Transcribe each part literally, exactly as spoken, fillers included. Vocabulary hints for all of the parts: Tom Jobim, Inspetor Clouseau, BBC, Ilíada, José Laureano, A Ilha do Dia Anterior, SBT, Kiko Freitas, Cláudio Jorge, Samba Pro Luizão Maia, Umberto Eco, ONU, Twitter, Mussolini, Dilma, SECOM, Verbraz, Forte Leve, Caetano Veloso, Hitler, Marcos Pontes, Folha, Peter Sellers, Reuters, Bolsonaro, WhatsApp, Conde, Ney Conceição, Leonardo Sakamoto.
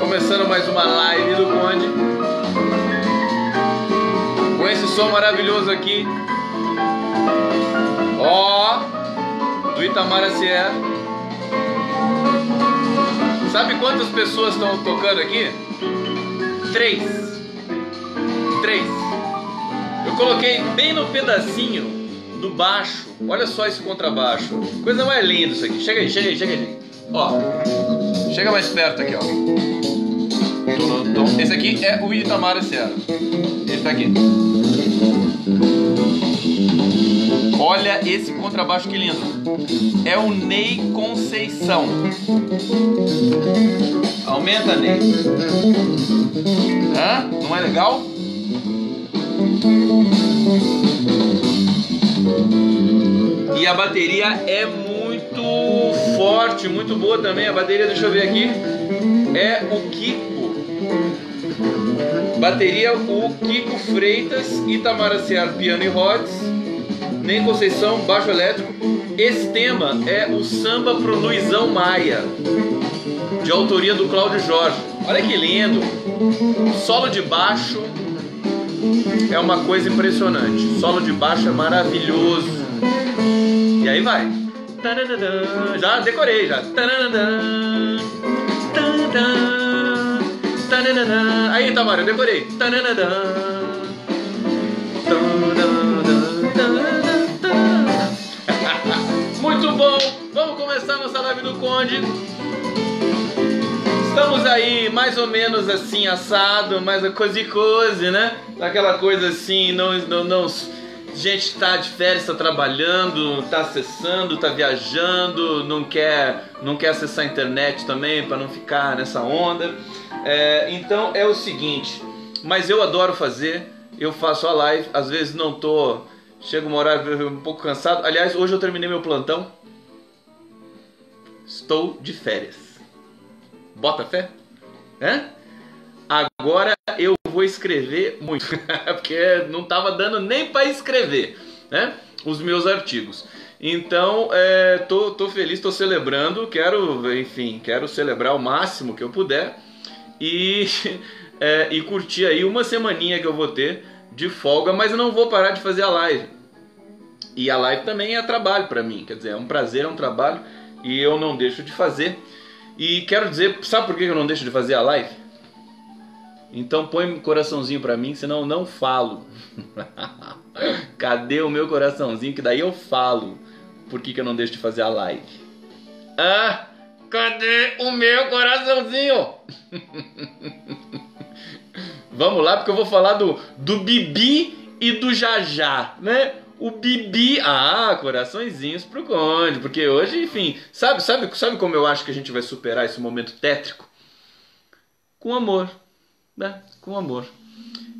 Começando mais uma live do Conde, com esse som maravilhoso aqui, ó, do Itamar Assiere. Sabe quantas pessoas estão tocando aqui? Três. Três. Eu coloquei bem no pedacinho do baixo. Olha só esse contrabaixo. Coisa mais linda isso aqui. Chega aí, chega aí, chega aí. Ó, chega mais perto aqui, ó. Esse aqui é o Itamar Assiere. Ele tá aqui. Olha esse contrabaixo que lindo. É o Ney Conceição. Aumenta, Ney. Hã? Não é legal? E a bateria é muito forte, muito boa também. A bateria, deixa eu ver aqui, é o Kiko. Bateria, o Kiko Freitas, Itamar Assiere, piano e rods, Ney Conceição, baixo elétrico. Esse tema é o samba pro Luizão Maia, de autoria do Cláudio Jorge. Olha que lindo! Solo de baixo é uma coisa impressionante. Solo de baixo é maravilhoso. E aí vai. Já decorei, já. Aí, Tamara, eu decorei. Muito bom! Vamos começar nossa live do Conde. Estamos aí mais ou menos assim, assado, mais a coisa e coisa, né? Aquela coisa assim, não, não, não. Gente tá de férias, tá trabalhando, tá acessando, tá viajando, não quer, não quer acessar a internet também para não ficar nessa onda. É, então é o seguinte, mas eu adoro fazer, eu faço a live, às vezes não tô, chego uma hora um pouco cansado. Aliás, hoje eu terminei meu plantão, estou de férias, bota fé, é? Agora eu vou escrever muito, porque não tava dando nem para escrever, né, os meus artigos. Então, é, tô, tô feliz, tô celebrando, quero, enfim, quero celebrar o máximo que eu puder. E, é, e curtir aí uma semaninha que eu vou ter de folga, mas eu não vou parar de fazer a live. E a live também é trabalho pra mim, quer dizer, é um prazer, é um trabalho, e eu não deixo de fazer. E quero dizer, sabe por que eu não deixo de fazer a live? Então põe um coraçãozinho pra mim, senão eu não falo. Cadê o meu coraçãozinho? Que daí eu falo por que, que eu não deixo de fazer a live. Ah! Cadê o meu coraçãozinho? Vamos lá, porque eu vou falar do, do Bibi e do Jajá, né? O Bibi... Ah, coraçõezinhos pro Conde, porque hoje, enfim... Sabe, sabe, sabe como eu acho que a gente vai superar esse momento tétrico? Com amor, né? Com amor.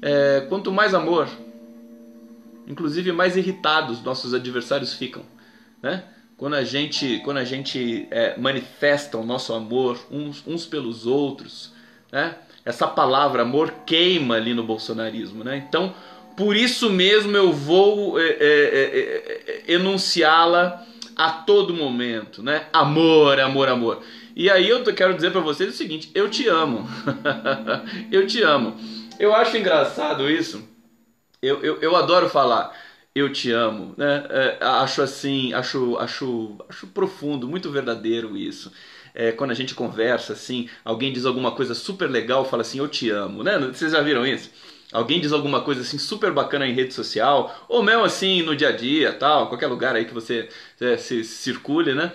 É, quanto mais amor, inclusive mais irritados nossos adversários ficam, né? Quando a gente, quando a gente é, manifesta o nosso amor uns, uns pelos outros, né? Essa palavra amor queima ali no bolsonarismo, né? Então, por isso mesmo eu vou é, é, é, enunciá-la a todo momento, né? Amor, amor, amor. E aí eu quero dizer para vocês o seguinte, eu te amo. Eu te amo. Eu acho engraçado isso, eu, eu, eu adoro falar... Eu te amo, né? É, acho assim, acho, acho, acho profundo, muito verdadeiro isso. É, quando a gente conversa assim, alguém diz alguma coisa super legal, fala assim, eu te amo, né? Vocês já viram isso? Alguém diz alguma coisa assim super bacana em rede social, ou mesmo assim no dia a dia, tal, qualquer lugar aí que você é, se circule, né?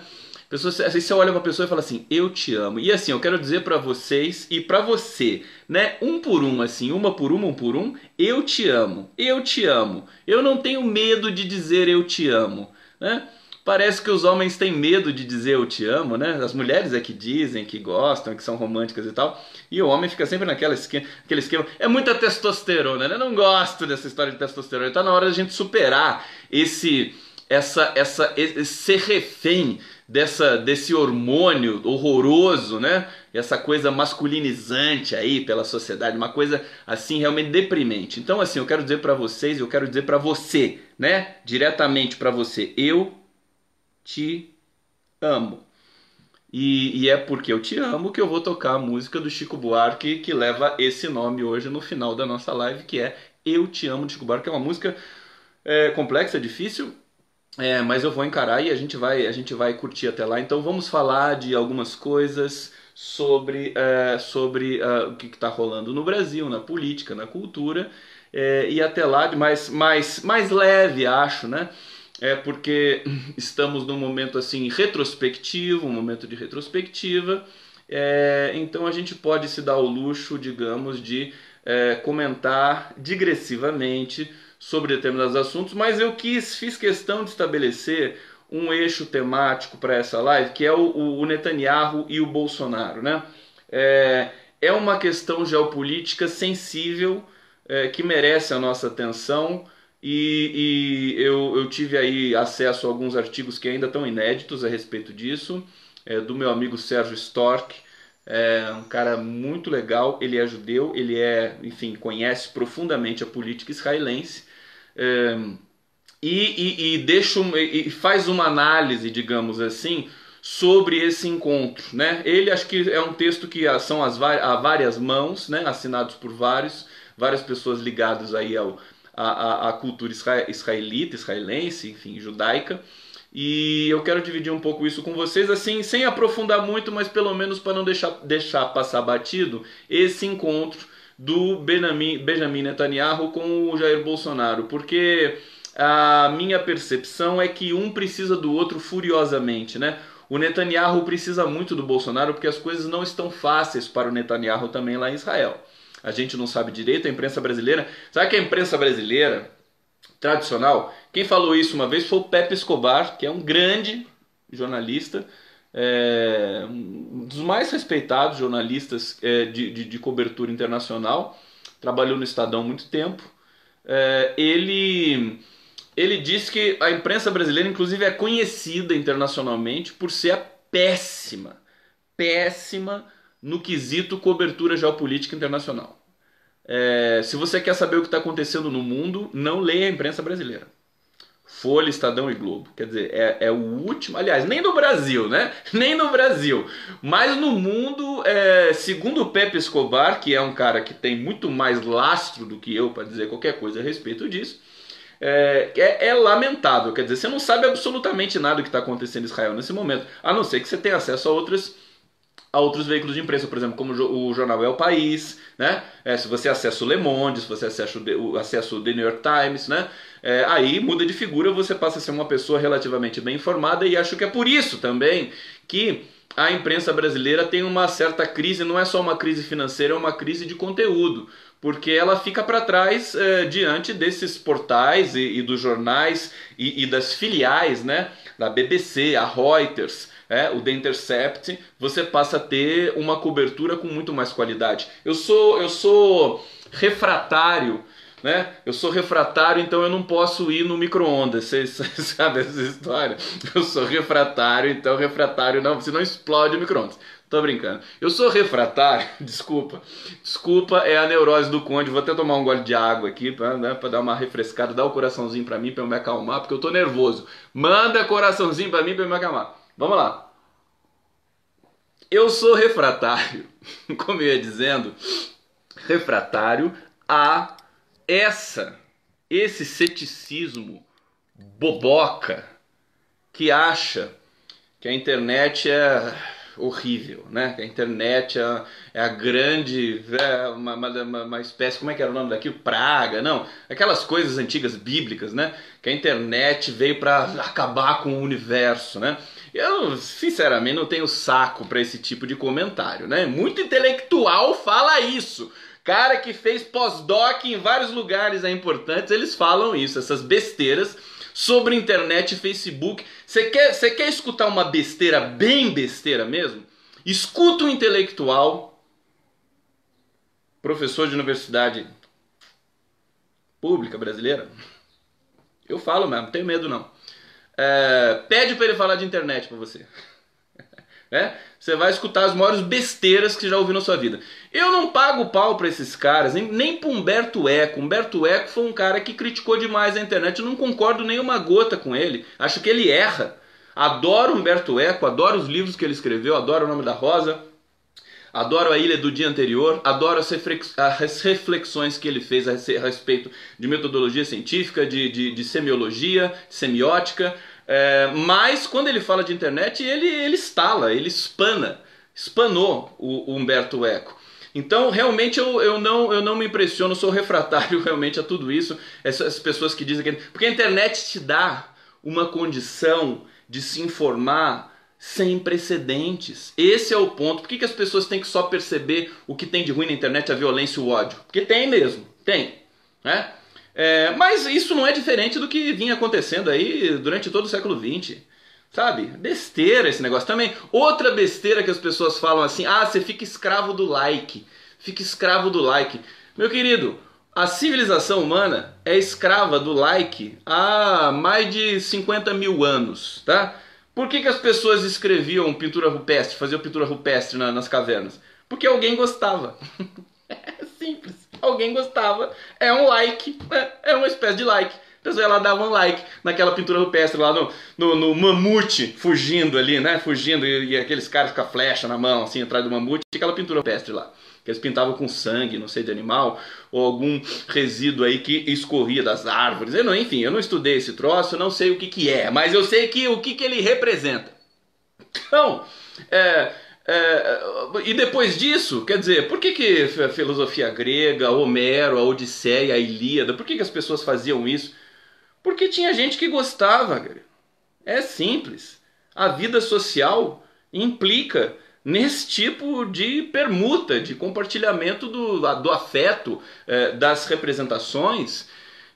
Pessoa, assim, você olha pra pessoa e fala assim, eu te amo. E assim, eu quero dizer pra vocês e pra você, né? Um por um, assim, uma por uma, um por um, eu te amo, eu te amo. Eu não tenho medo de dizer eu te amo, né? Parece que os homens têm medo de dizer eu te amo, né? As mulheres é que dizem, que gostam, que são românticas e tal. E o homem fica sempre naquela esquema, aquele esquema. É muita testosterona, né? Eu não gosto dessa história de testosterona. Está na hora da gente superar esse, essa, essa, esse ser refém dessa, desse hormônio horroroso, né? Essa coisa masculinizante aí pela sociedade, uma coisa assim realmente deprimente. Então, assim, eu quero dizer para vocês, eu quero dizer para você, né? Diretamente para você, eu te amo. E, e é porque eu te amo que eu vou tocar a música do Chico Buarque, que leva esse nome hoje no final da nossa live, que é Eu Te Amo, de Chico Buarque. É uma música é, complexa, difícil, é, mas eu vou encarar e a gente, vai, a gente vai curtir até lá. Então vamos falar de algumas coisas sobre, é, sobre é, o que está rolando no Brasil, na política, na cultura, é, e até lá de mais, mais, mais leve, acho, né? É porque estamos num momento assim retrospectivo, um momento de retrospectiva, é, então a gente pode se dar o luxo, digamos, de é, comentar digressivamente sobre determinados assuntos, mas eu quis, fiz questão de estabelecer um eixo temático para essa live, que é o, o Netanyahu e o Bolsonaro, né? É, é uma questão geopolítica sensível, é, que merece a nossa atenção. E, e eu, eu tive aí acesso a alguns artigos que ainda estão inéditos a respeito disso, é, do meu amigo Sérgio Storch, é, um cara muito legal, ele é judeu, ele é, enfim, conhece profundamente a política israelense, é, e, e, e, deixa, e faz uma análise, digamos assim, sobre esse encontro, né? Ele acho que é um texto que são as, a várias mãos, né? Assinados por vários, várias pessoas ligadas aí ao A, a, a cultura israelita, israelense, enfim, judaica, e eu quero dividir um pouco isso com vocês, assim, sem aprofundar muito, mas pelo menos para não deixar, deixar passar batido esse encontro do Benjamin, Benjamin Netanyahu com o Jair Bolsonaro, porque a minha percepção é que um precisa do outro furiosamente, né? O Netanyahu precisa muito do Bolsonaro porque as coisas não estão fáceis para o Netanyahu também lá em Israel. A gente não sabe direito, a imprensa brasileira... Sabe que a imprensa brasileira tradicional... Quem falou isso uma vez foi o Pepe Escobar, que é um grande jornalista, é, um dos mais respeitados jornalistas é, de, de, de cobertura internacional. Trabalhou no Estadão há muito tempo. É, ele, ele disse que a imprensa brasileira, inclusive, é conhecida internacionalmente por ser a péssima, péssima... no quesito cobertura geopolítica internacional. É, se você quer saber o que está acontecendo no mundo, não leia a imprensa brasileira. Folha, Estadão e Globo. Quer dizer, é, é o último... Aliás, nem no Brasil, né? Nem no Brasil. Mas no mundo, é, segundo o Pepe Escobar, que é um cara que tem muito mais lastro do que eu para dizer qualquer coisa a respeito disso, é, é, é lamentável. Quer dizer, você não sabe absolutamente nada do que está acontecendo em Israel nesse momento, a não ser que você tenha acesso a outras... a outros veículos de imprensa, por exemplo, como o jornal El País, né? É, se você acessa o Le Monde, se você acessa o, acessa o The New York Times, né? É, aí muda de figura, você passa a ser uma pessoa relativamente bem informada, e acho que é por isso também que a imprensa brasileira tem uma certa crise, não é só uma crise financeira, é uma crise de conteúdo, porque ela fica para trás é, diante desses portais e, e dos jornais e, e das filiais, né? Da B B C, a Reuters, é, o The Intercept, você passa a ter uma cobertura com muito mais qualidade. Eu sou, eu sou refratário, né? Eu sou refratário, então eu não posso ir no micro-ondas. Vocês sabem essa história? Eu sou refratário, então refratário não, senão explode o micro-ondas. Tô brincando. Eu sou refratário, desculpa. Desculpa, é a neurose do Conde. Vou até tomar um gole de água aqui pra, né, pra dar uma refrescada, dar o um coraçãozinho pra mim, pra eu me acalmar, porque eu tô nervoso. Manda coraçãozinho pra mim, pra eu me acalmar. Vamos lá. Eu sou refratário, como eu ia dizendo, refratário a essa, esse ceticismo boboca que acha que a internet é horrível, né? Que a internet é, é a grande, é uma, uma, uma espécie, como é que era o nome daquilo? Praga, não. Aquelas coisas antigas bíblicas, né? Que a internet veio para acabar com o universo, né? Eu, sinceramente, não tenho saco para esse tipo de comentário, né? Muito intelectual fala isso. Cara que fez pós-doc em vários lugares é importantes, eles falam isso, essas besteiras sobre internet e Facebook. Você quer, você quer escutar uma besteira bem besteira mesmo? Escuta um intelectual, professor de universidade pública brasileira. Eu falo mesmo, não tenho medo não. É, pede para ele falar de internet para você. É? Você vai escutar as maiores besteiras que já ouviu na sua vida. Eu não pago pau pra esses caras, nem, nem pro Umberto Eco. Umberto Eco foi um cara que criticou demais a internet. Eu não concordo nem uma gota com ele. Acho que ele erra. Adoro Umberto Eco, adoro os livros que ele escreveu, adoro O Nome da Rosa, adoro A Ilha do Dia Anterior, adoro as reflexões que ele fez a respeito de metodologia científica, de, de, de semiologia, de semiótica. É, mas quando ele fala de internet, ele, ele estala, ele espana, espanou o, o Umberto Eco. Então, realmente, eu, eu, não, eu não me impressiono, sou refratário realmente a tudo isso. Essas pessoas que dizem que... Porque a internet te dá uma condição de se informar sem precedentes. Esse é o ponto. Por que, que as pessoas têm que só perceber o que tem de ruim na internet, a violência e o ódio? Porque tem mesmo, tem, né? É, mas isso não é diferente do que vinha acontecendo aí durante todo o século vinte, sabe? Besteira esse negócio também. Outra besteira que as pessoas falam assim, ah, você fica escravo do like, fica escravo do like. Meu querido, a civilização humana é escrava do like há mais de cinquenta mil anos, tá? Por que que as pessoas escreviam pintura rupestre, faziam pintura rupestre na, nas cavernas? Porque alguém gostava. É simples. Alguém gostava, é um like, é uma espécie de like. A pessoa ia lá dar um like naquela pintura rupestre lá no, no, no mamute fugindo ali, né? Fugindo e, e aqueles caras com a flecha na mão, assim, atrás do mamute. Aquela pintura rupestre lá, que eles pintavam com sangue, não sei, de animal, ou algum resíduo aí que escorria das árvores. Eu não, enfim, eu não estudei esse troço, eu não sei o que que é, mas eu sei que, o que que ele representa. Então, é... É, e depois disso, quer dizer, por que que a filosofia grega, Homero, a Odisseia, a Ilíada, por que que as pessoas faziam isso? Porque tinha gente que gostava, cara. É simples. A vida social implica nesse tipo de permuta, de compartilhamento do, do afeto, é, das representações.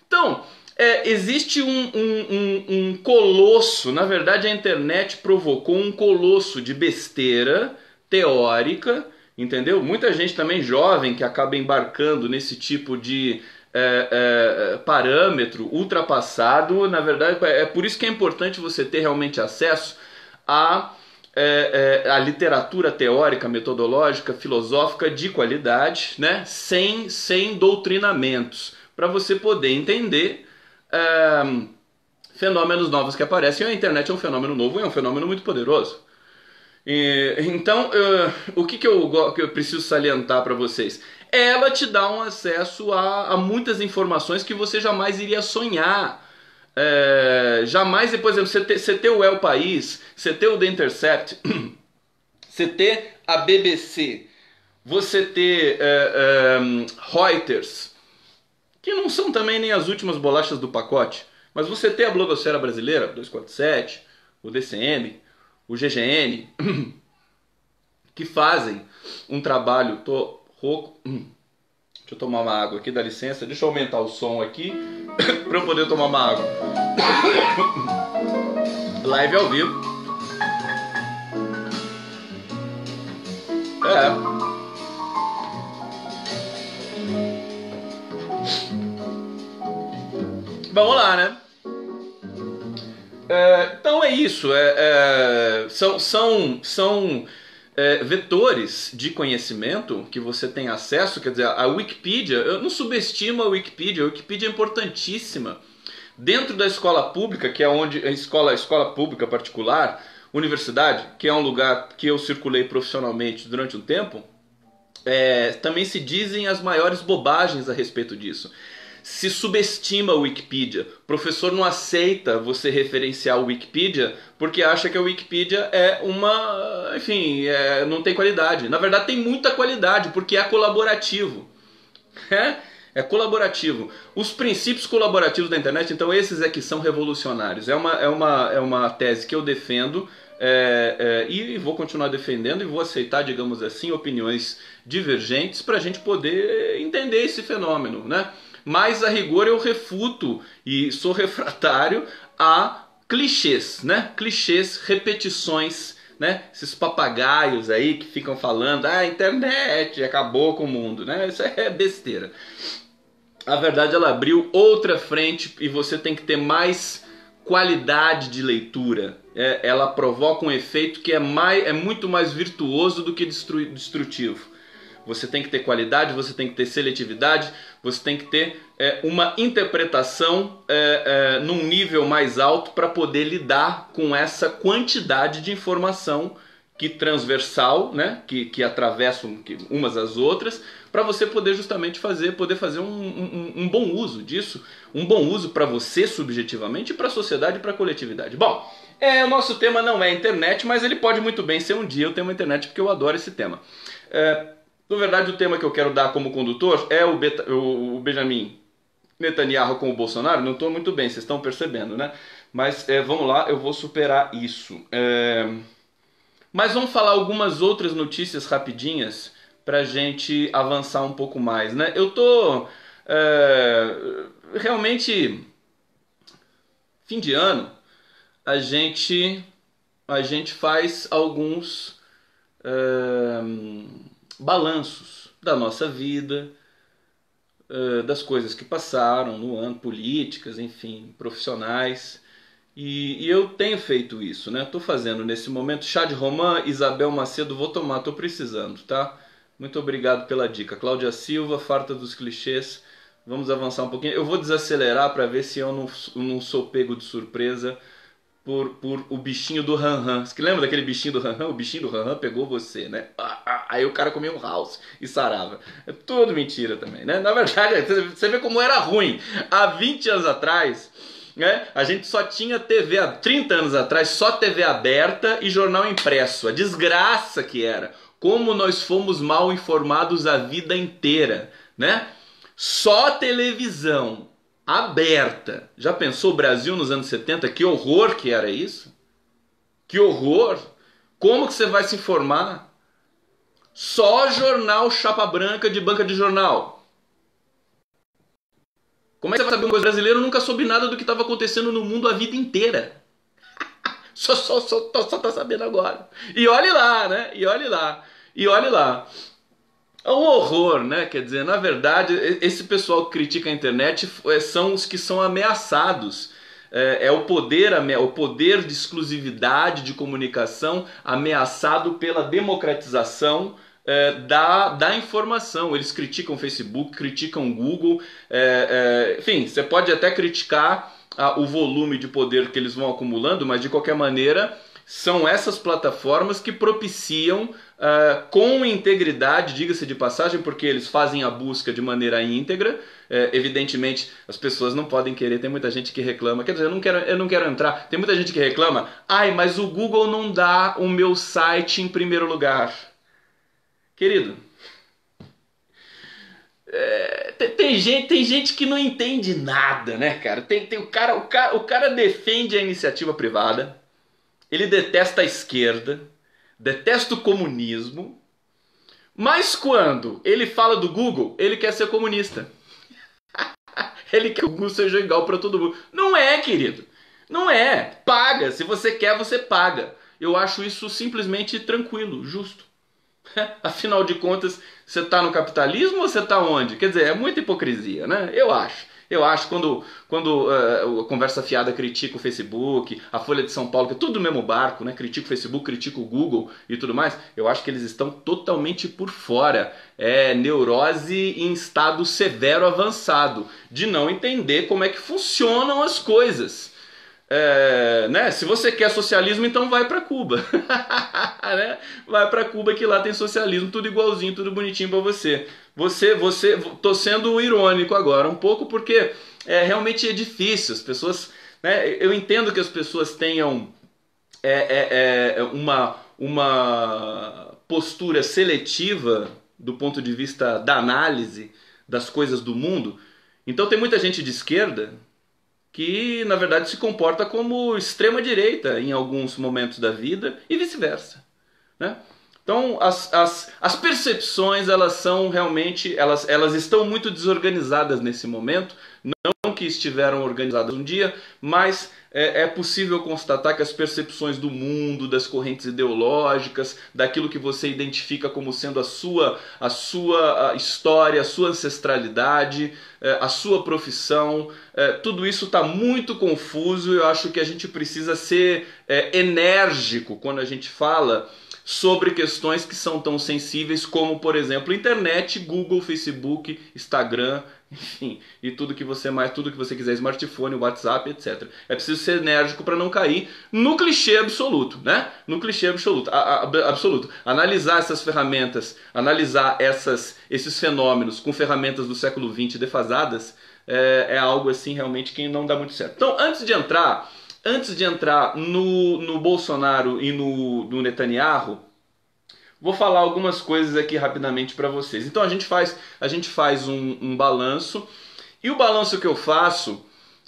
Então, é, existe um, um, um, um colosso, na verdade a internet provocou um colosso de besteira teórica, entendeu? Muita gente também jovem que acaba embarcando nesse tipo de é, é, parâmetro ultrapassado, na verdade é por isso que é importante você ter realmente acesso a... É, é, a literatura teórica, metodológica, filosófica de qualidade, né? sem, sem doutrinamentos, para você poder entender é, fenômenos novos que aparecem. A internet é um fenômeno novo, é um fenômeno muito poderoso. E, então, eu, o que, que, eu, que eu preciso salientar para vocês? Ela te dá um acesso a, a muitas informações que você jamais iria sonhar. É, jamais, por exemplo, você ter, você ter o El País, você ter o The Intercept, você ter a B B C, você ter é, é, Reuters, que não são também nem as últimas bolachas do pacote, mas você ter a blogosfera brasileira, dois quatro sete, o D C M, o G G N, que fazem um trabalho... Tô rouco... Deixa eu tomar uma água aqui, dá licença. Deixa eu aumentar o som aqui para eu poder tomar uma água. Live ao vivo. É. Vamos lá, né? É, então é isso. É, é, são... são, são É, vetores de conhecimento que você tem acesso, quer dizer, a Wikipedia, eu não subestimo a Wikipedia, a Wikipedia é importantíssima. Dentro da escola pública, que é onde a escola, a escola pública particular, universidade, que é um lugar que eu circulei profissionalmente durante um tempo, é, também se dizem as maiores bobagens a respeito disso. Se subestima a Wikipedia. O professor não aceita você referenciar a Wikipedia porque acha que a Wikipedia é uma... Enfim, é, não tem qualidade. Na verdade, tem muita qualidade porque é colaborativo. É, é colaborativo. Os princípios colaborativos da internet, então, esses é que são revolucionários. É uma, é uma, é uma tese que eu defendo é, é, e vou continuar defendendo e vou aceitar, digamos assim, opiniões divergentes para a gente poder entender esse fenômeno, né? mas a rigor eu refuto e sou refratário a clichês, né? Clichês, repetições, né? Esses papagaios aí que ficam falando, ah, a internet acabou com o mundo, né? Isso é besteira. A verdade, ela abriu outra frente e você tem que ter mais qualidade de leitura. É, ela provoca um efeito que é, mais, é muito mais virtuoso do que destrutivo. Você tem que ter qualidade, você tem que ter seletividade, você tem que ter é, uma interpretação é, é, num nível mais alto para poder lidar com essa quantidade de informação que transversal, né, que, que atravessam que, umas as outras, para você poder justamente fazer, poder fazer um, um, um bom uso disso, um bom uso para você subjetivamente, para a sociedade e para a coletividade. Bom, é, o nosso tema não é internet, mas ele pode muito bem ser um dia o tema internet, porque eu adoro esse tema. É, Na verdade, o tema que eu quero dar como condutor é o, Beta, o, o Benjamin Netanyahu com o Bolsonaro. Não estou muito bem, vocês estão percebendo, né? Mas é, vamos lá, eu vou superar isso. É... Mas vamos falar algumas outras notícias rapidinhas para a gente avançar um pouco mais, né? Eu tô é... realmente fim de ano a gente a gente faz alguns é... balanços da nossa vida, das coisas que passaram no ano, políticas, enfim, profissionais. E, e eu tenho feito isso, né? Tô fazendo nesse momento. Chá de romã, Isabel Macedo, vou tomar, tô precisando, tá? Muito obrigado pela dica. Cláudia Silva, farta dos clichês. Vamos avançar um pouquinho. Eu vou desacelerar para ver se eu não, não sou pego de surpresa Por, por o bichinho do Ranran. Você lembra daquele bichinho do Ranran? O bichinho do Ranran pegou você, né? Ah, ah, aí o cara comia um house e sarava. É tudo mentira também, né? Na verdade, você vê como era ruim. Há vinte anos atrás, né, a gente só tinha T V... Há trinta anos atrás, só T V aberta e jornal impresso. A desgraça que era. Como nós fomos mal informados a vida inteira, né? Só televisão aberta. Já pensou o Brasil nos anos setenta? Que horror que era isso? Que horror! Como que você vai se informar? Só jornal chapa branca de banca de jornal. Como é que você vai saber uma coisa? O brasileiro nunca soube nada do que estava acontecendo no mundo a vida inteira. Só, só, só, só, só tá sabendo agora. E olhe lá, né? E olhe lá. E olhe lá. É um horror, né? Quer dizer, na verdade, esse pessoal que critica a internet são os que são ameaçados. É, é o poder, o poder de exclusividade de comunicação ameaçado pela democratização é, da, da informação. Eles criticam o Facebook, criticam o Google. É, é, enfim, você pode até criticar a, o volume de poder que eles vão acumulando, mas de qualquer maneira, são essas plataformas que propiciam uh, com integridade, diga-se de passagem, porque eles fazem a busca de maneira íntegra. É, evidentemente, as pessoas não podem querer, tem muita gente que reclama. Quer dizer, eu não quero, eu não quero entrar. Tem muita gente que reclama, ai, mas o Google não dá o meu site em primeiro lugar. Querido, é, tem, tem, gente, tem gente que não entende nada, né, cara? Tem, tem, o cara, o cara, o cara defende a iniciativa privada. Ele detesta a esquerda, detesta o comunismo, mas quando ele fala do Google, ele quer ser comunista. Ele quer que o Google seja igual para todo mundo. Não é, querido. Não é. Paga. Se você quer, você paga. Eu acho isso simplesmente tranquilo, justo. Afinal de contas, você está no capitalismo ou você está onde? Quer dizer, é muita hipocrisia, né? Eu acho. Eu acho quando, quando uh, a Conversa Fiada critica o Facebook, a Folha de São Paulo, que é tudo no mesmo barco, né? Critica o Facebook, critica o Google e tudo mais, eu acho que eles estão totalmente por fora. É neurose em estado severo avançado, de não entender como é que funcionam as coisas. É, né? Se você quer socialismo, então vai para Cuba. Né? Vai para Cuba que lá tem socialismo, tudo igualzinho, tudo bonitinho para você. Você, você, tô sendo irônico agora um pouco, porque é, realmente é difícil. As pessoas, né? Eu entendo que as pessoas tenham é, é, é, uma, uma postura seletiva do ponto de vista da análise das coisas do mundo. Então tem muita gente de esquerda que, na verdade, se comporta como extrema-direita em alguns momentos da vida e vice-versa, né? Então as, as, as percepções, elas são realmente, elas, elas estão muito desorganizadas nesse momento, não que estiveram organizadas um dia, mas é, é possível constatar que as percepções do mundo, das correntes ideológicas, daquilo que você identifica como sendo a sua, a sua história, a sua ancestralidade, a sua profissão, tudo isso está muito confuso. Eu acho que a gente precisa ser enérgico quando a gente fala sobre questões que são tão sensíveis como, por exemplo, internet, Google, Facebook, Instagram, enfim, e tudo que você mais, tudo que você quiser, smartphone, WhatsApp, etcétera. É preciso ser enérgico para não cair no clichê absoluto, né? No clichê absoluto, a, a, absoluto. Analisar essas ferramentas, analisar essas, esses fenômenos com ferramentas do século vinte defasadas é, é algo assim realmente que não dá muito certo. Então, antes de entrar, antes de entrar no, no Bolsonaro e no, no Netanyahu, vou falar algumas coisas aqui rapidamente para vocês. Então a gente faz, a gente faz um, um balanço, e o balanço que eu faço,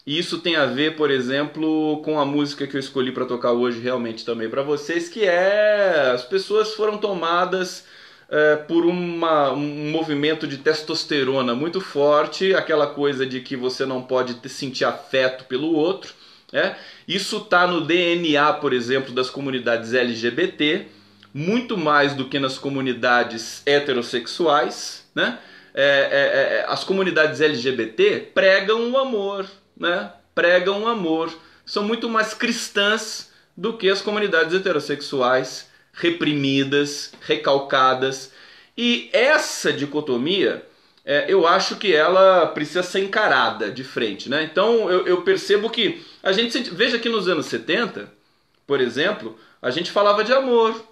e isso tem a ver, por exemplo, com a música que eu escolhi para tocar hoje realmente também para vocês, que é as pessoas foram tomadas é, por uma, um movimento de testosterona muito forte, aquela coisa de que você não pode sentir afeto pelo outro, né? Isso está no D N A, por exemplo, das comunidades L G B T, muito mais do que nas comunidades heterossexuais, né? É, é, é, as comunidades L G B T pregam o amor, né? Pregam o amor. São muito mais cristãs do que as comunidades heterossexuais, reprimidas, recalcadas. E essa dicotomia, é, eu acho que ela precisa ser encarada de frente, né? Então eu, eu percebo que a gente... Veja que nos anos setenta, por exemplo, a gente falava de amor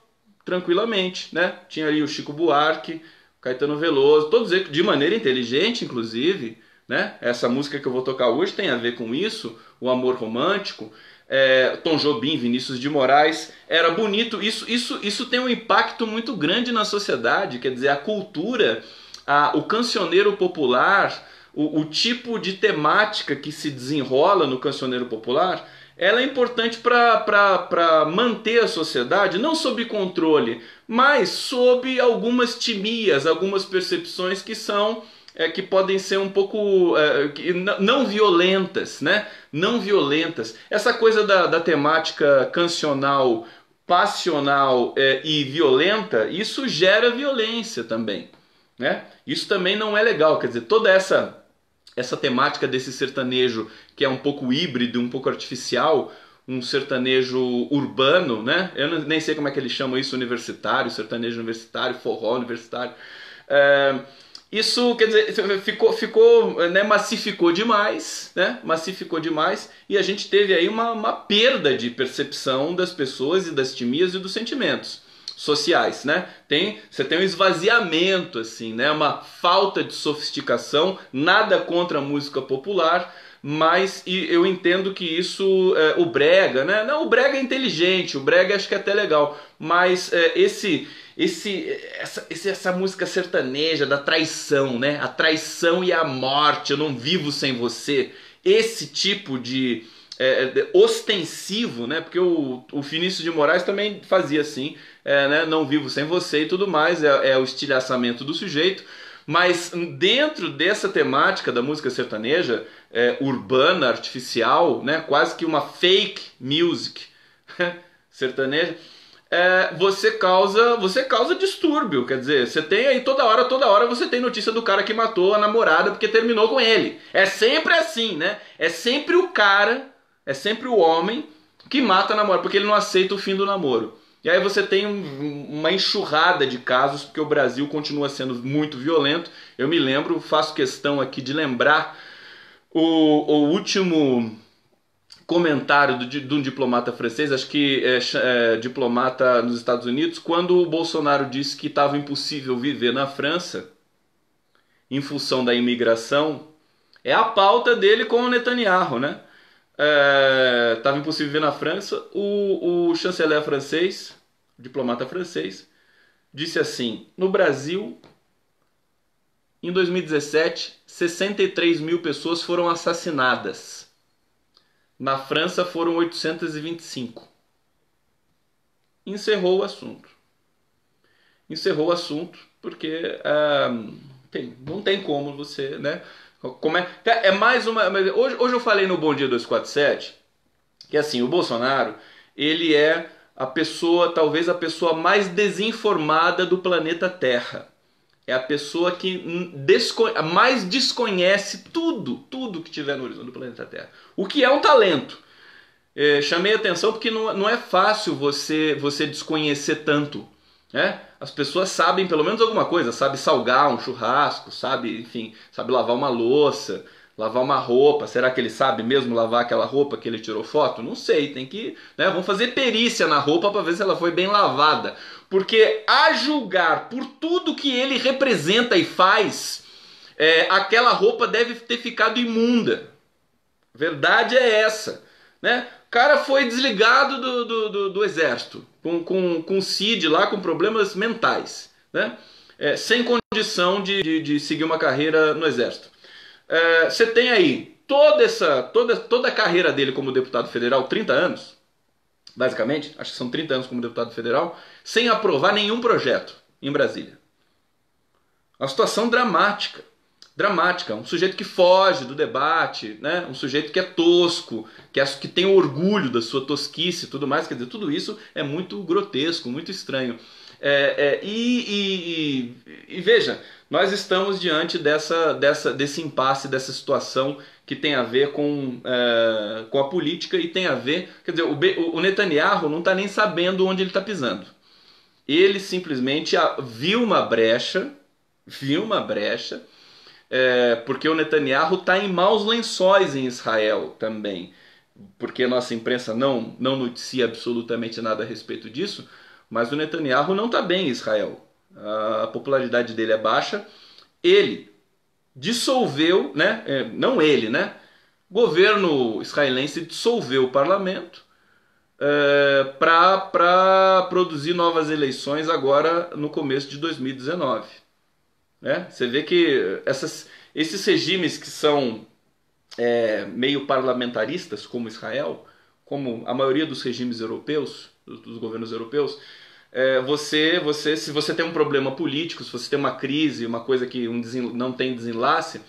tranquilamente, né? Tinha ali o Chico Buarque, Caetano Veloso, todos eles de maneira inteligente, inclusive, né? Essa música que eu vou tocar hoje tem a ver com isso, o amor romântico. É, Tom Jobim, Vinícius de Moraes, era bonito. Isso, isso, isso tem um impacto muito grande na sociedade, quer dizer, a cultura, a, o cancioneiro popular, o, o tipo de temática que se desenrola no cancioneiro popular, ela é importante para manter a sociedade, não sob controle, mas sob algumas timias, algumas percepções que são é, que podem ser um pouco é, que, não violentas, né? Não violentas. Essa coisa da, da temática cancional, passional é, e violenta, isso gera violência também, né? Isso também não é legal, quer dizer, toda essa... Essa temática desse sertanejo que é um pouco híbrido, um pouco artificial, um sertanejo urbano, né? Eu nem sei como é que eles chamam isso, universitário, sertanejo universitário, forró universitário. É, isso, quer dizer, ficou, ficou né, massificou demais, né? Massificou demais, e a gente teve aí uma, uma perda de percepção das pessoas e das timias e dos sentimentos sociais, né? Tem, você tem um esvaziamento, assim, né? Uma falta de sofisticação, nada contra a música popular, mas e eu entendo que isso, é, o brega, né? Não, o brega é inteligente, o brega acho que é até legal, mas é, esse, esse, essa, essa música sertaneja da traição, né? A traição e a morte, eu não vivo sem você, esse tipo de... É, ostensivo, né? Porque o, o Vinícius de Moraes também fazia assim, é, né? Não vivo sem você e tudo mais, é, é o estilhaçamento do sujeito, mas dentro dessa temática da música sertaneja, é, urbana, artificial, né? Quase que uma fake music sertaneja, é, você causa, você causa distúrbio, quer dizer, você tem aí toda hora, toda hora você tem notícia do cara que matou a namorada porque terminou com ele, é sempre assim, né? É sempre o cara... É sempre o homem que mata a namorada, porque ele não aceita o fim do namoro. E aí você tem um, uma enxurrada de casos, porque o Brasil continua sendo muito violento. Eu me lembro, faço questão aqui de lembrar o, o último comentário do, de um diplomata francês, acho que é, é diplomata nos Estados Unidos, quando o Bolsonaro disse que estava impossível viver na França em função da imigração. É a pauta dele com o Netanyahu, né? Estava é, impossível viver na França. O, o chanceler francês, o diplomata francês, disse assim: no Brasil, em dois mil e dezessete, sessenta e três mil pessoas foram assassinadas. Na França foram oitocentos e vinte e cinco. Encerrou o assunto. encerrou o assunto, porque ah, tem, não tem como você, né? Como é, é mais uma... Hoje, hoje eu falei no Bom Dia dois quatro sete que assim, o Bolsonaro, ele é a pessoa, talvez a pessoa mais desinformada do planeta Terra. É a pessoa que desco- mais desconhece tudo, tudo que tiver no horizonte do planeta Terra. O que é um talento. É, chamei atenção porque não, não é fácil você, você desconhecer tanto, né? As pessoas sabem pelo menos alguma coisa, sabe salgar um churrasco, sabe, enfim, sabe lavar uma louça, lavar uma roupa. Será que ele sabe mesmo lavar aquela roupa que ele tirou foto? Não sei, tem que, né, vamos fazer perícia na roupa para ver se ela foi bem lavada. Porque a julgar por tudo que ele representa e faz, é, aquela roupa deve ter ficado imunda. Verdade é essa, né? O cara foi desligado do, do, do, do exército, com, com, com C I D lá, com problemas mentais, né? É, sem condição de, de, de seguir uma carreira no exército. É, você tem aí toda, essa, toda, toda a carreira dele como deputado federal, trinta anos, basicamente, acho que são trinta anos como deputado federal, sem aprovar nenhum projeto em Brasília. Uma situação dramática, dramática, um sujeito que foge do debate, né? Um sujeito que é tosco, que, é, que tem orgulho da sua tosquice e tudo mais, quer dizer, tudo isso é muito grotesco, muito estranho. É, é, e, e, e, e veja, nós estamos diante dessa, dessa, desse impasse, dessa situação que tem a ver com, é, com a política e tem a ver... Quer dizer, o, o Netanyahu não está nem sabendo onde ele está pisando. Ele simplesmente viu uma brecha, viu uma brecha, é, porque o Netanyahu está em maus lençóis em Israel também, porque a nossa imprensa não, não noticia absolutamente nada a respeito disso. Mas o Netanyahu não está bem em Israel. A popularidade dele é baixa. Ele dissolveu, né? Não ele, né? O governo israelense dissolveu o parlamento é, para produzir novas eleições agora no começo de dois mil e dezenove. Né? Você vê que essas, esses regimes que são é, meio parlamentaristas, como Israel, como a maioria dos regimes europeus, dos governos europeus, é, você, você, se você tem um problema político, se você tem uma crise, uma coisa que um desen, não tem desenlace,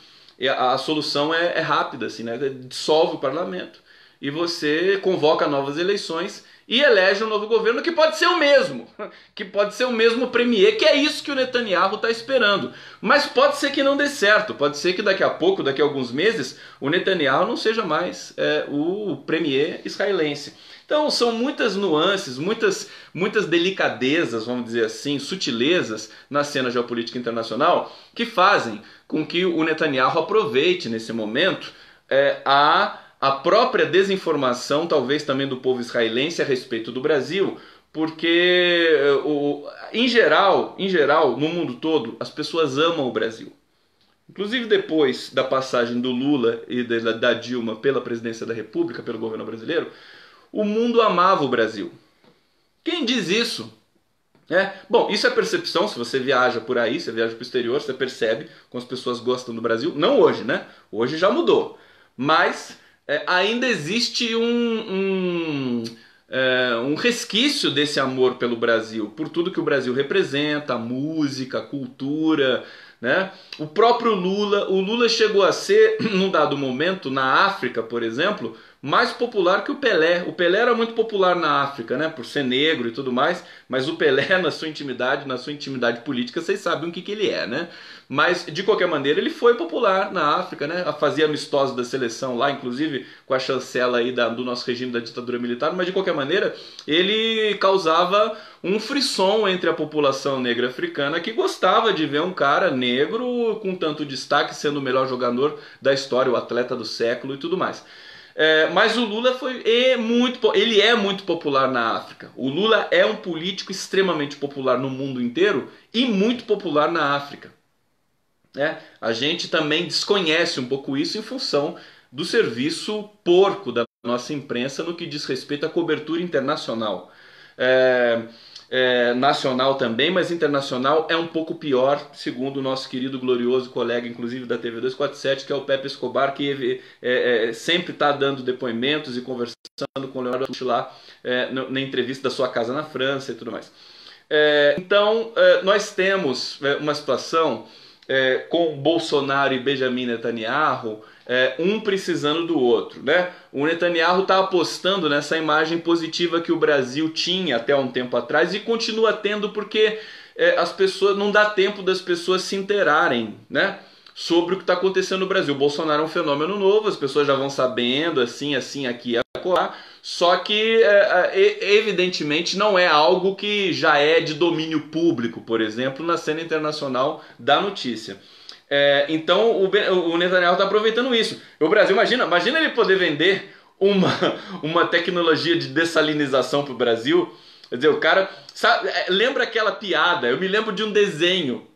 a, a solução é, é rápida, assim, né? Dissolve o parlamento e você convoca novas eleições e elege um novo governo que pode ser o mesmo, que pode ser o mesmo premier, que é isso que o Netanyahu está esperando. Mas pode ser que não dê certo, pode ser que daqui a pouco, daqui a alguns meses, o Netanyahu não seja mais é, o premier israelense. Então são muitas nuances, muitas, muitas delicadezas, vamos dizer assim, sutilezas na cena geopolítica internacional que fazem com que o Netanyahu aproveite nesse momento é, a, a própria desinformação, talvez também do povo israelense a respeito do Brasil, porque o, em geral, em geral, no mundo todo, as pessoas amam o Brasil. Inclusive depois da passagem do Lula e da, da Dilma pela presidência da República, pelo governo brasileiro, o mundo amava o Brasil. Quem diz isso? É. Bom, isso é percepção, se você viaja por aí, você viaja para o exterior, você percebe como as pessoas gostam do Brasil. Não hoje, né? Hoje já mudou. Mas é, ainda existe um, um, é, um resquício desse amor pelo Brasil, por tudo que o Brasil representa, a música, a cultura, né? O próprio Lula, o Lula chegou a ser, num dado momento, na África, por exemplo, mais popular que o Pelé. O Pelé era muito popular na África, né? Por ser negro e tudo mais, mas o Pelé, na sua intimidade, na sua intimidade política, vocês sabem o que, que ele é, né? Mas, de qualquer maneira, ele foi popular na África, né? Fazia amistosos da seleção lá, inclusive com a chancela aí da, do nosso regime da ditadura militar, mas, de qualquer maneira, ele causava um frisson entre a população negra africana que gostava de ver um cara negro com tanto destaque, sendo o melhor jogador da história, o atleta do século e tudo mais. É, mas o Lula foi é muito, ele é muito popular na África. O Lula é um político extremamente popular no mundo inteiro e muito popular na África. É, a gente também desconhece um pouco isso em função do serviço porco da nossa imprensa no que diz respeito à cobertura internacional. É, é, nacional também, mas internacional é um pouco pior, segundo o nosso querido glorioso colega, inclusive da T V dois quatro sete, que é o Pepe Escobar, que é, é, sempre está dando depoimentos e conversando com o Leonardo lá é, na entrevista da sua casa na França e tudo mais. É, então, é, nós temos uma situação é, com Bolsonaro e Benjamin Netanyahu, é, um precisando do outro, né? O Netanyahu está apostando nessa imagem positiva que o Brasil tinha até um tempo atrás e continua tendo, porque é, as pessoas, não dá tempo das pessoas se inteirarem, né, sobre o que está acontecendo no Brasil. O Bolsonaro é um fenômeno novo, as pessoas já vão sabendo, assim, assim, aqui, acolá, só que, é, evidentemente, não é algo que já é de domínio público, por exemplo, na cena internacional da notícia. É, então, o, o Netanyahu está aproveitando isso. O Brasil, imagina, imagina ele poder vender uma, uma tecnologia de dessalinização para o Brasil. Quer dizer, o cara... Sabe, lembra aquela piada? Eu me lembro de um desenho.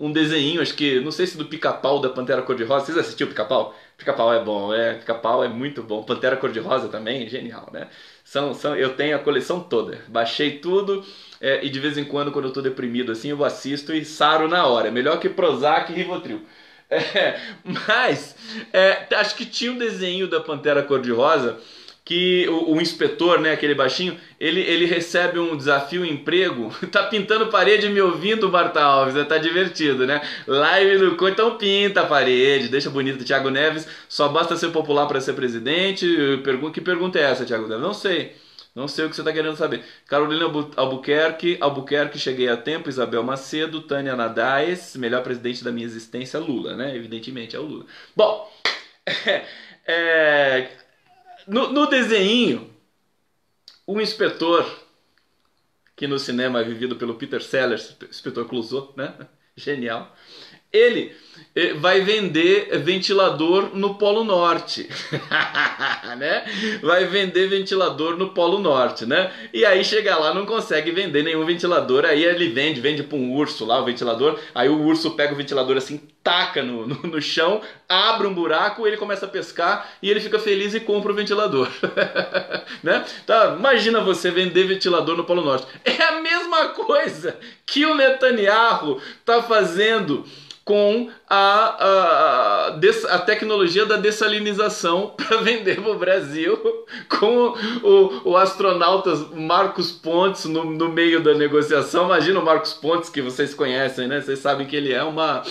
Um desenho, acho que, não sei se do Pica-Pau, da Pantera Cor-de-Rosa. Vocês assistiram o Pica-Pau? Pica-Pau é bom, é, Pica-Pau é muito bom. Pantera Cor-de-Rosa também, genial, né? São, são, eu tenho a coleção toda, baixei tudo, é, e de vez em quando, quando eu tô deprimido assim, eu assisto e saro na hora. Melhor que Prozac e Rivotril. É, mas, é, acho que tinha um desenho da Pantera Cor-de-Rosa que o, o inspetor, né, aquele baixinho, ele, ele recebe um desafio, um emprego, tá pintando parede me ouvindo, Marta Alves, né? Tá divertido, né? Live no Conde, então pinta a parede, deixa bonito. Thiago Neves, só basta ser popular para ser presidente. Pergunto, que pergunta é essa, Thiago Neves? Não sei, não sei o que você tá querendo saber. Carolina Albuquerque, Albuquerque, cheguei a tempo. Isabel Macedo, Tânia Nadaes, melhor presidente da minha existência, Lula, né? Evidentemente é o Lula. Bom, é... é... No, no desenho, o inspetor, que no cinema é vivido pelo Peter Sellers, inspetor Clouseau, né? Genial. Ele vai vender ventilador no Polo Norte, né? Vai vender ventilador no Polo Norte, né? E aí chega lá, não consegue vender nenhum ventilador, aí ele vende, vende para um urso lá o ventilador, aí o urso pega o ventilador assim, taca no, no, no chão, abre um buraco, ele começa a pescar e ele fica feliz e compra o ventilador, né? Então, imagina você vender ventilador no Polo Norte. É a mesma coisa que o Netanyahu tá fazendo com a, a, a tecnologia da dessalinização para vender para o Brasil, com o, o astronauta Marcos Pontes no, no meio da negociação. Imagina o Marcos Pontes, que vocês conhecem, né? Vocês sabem que ele é uma,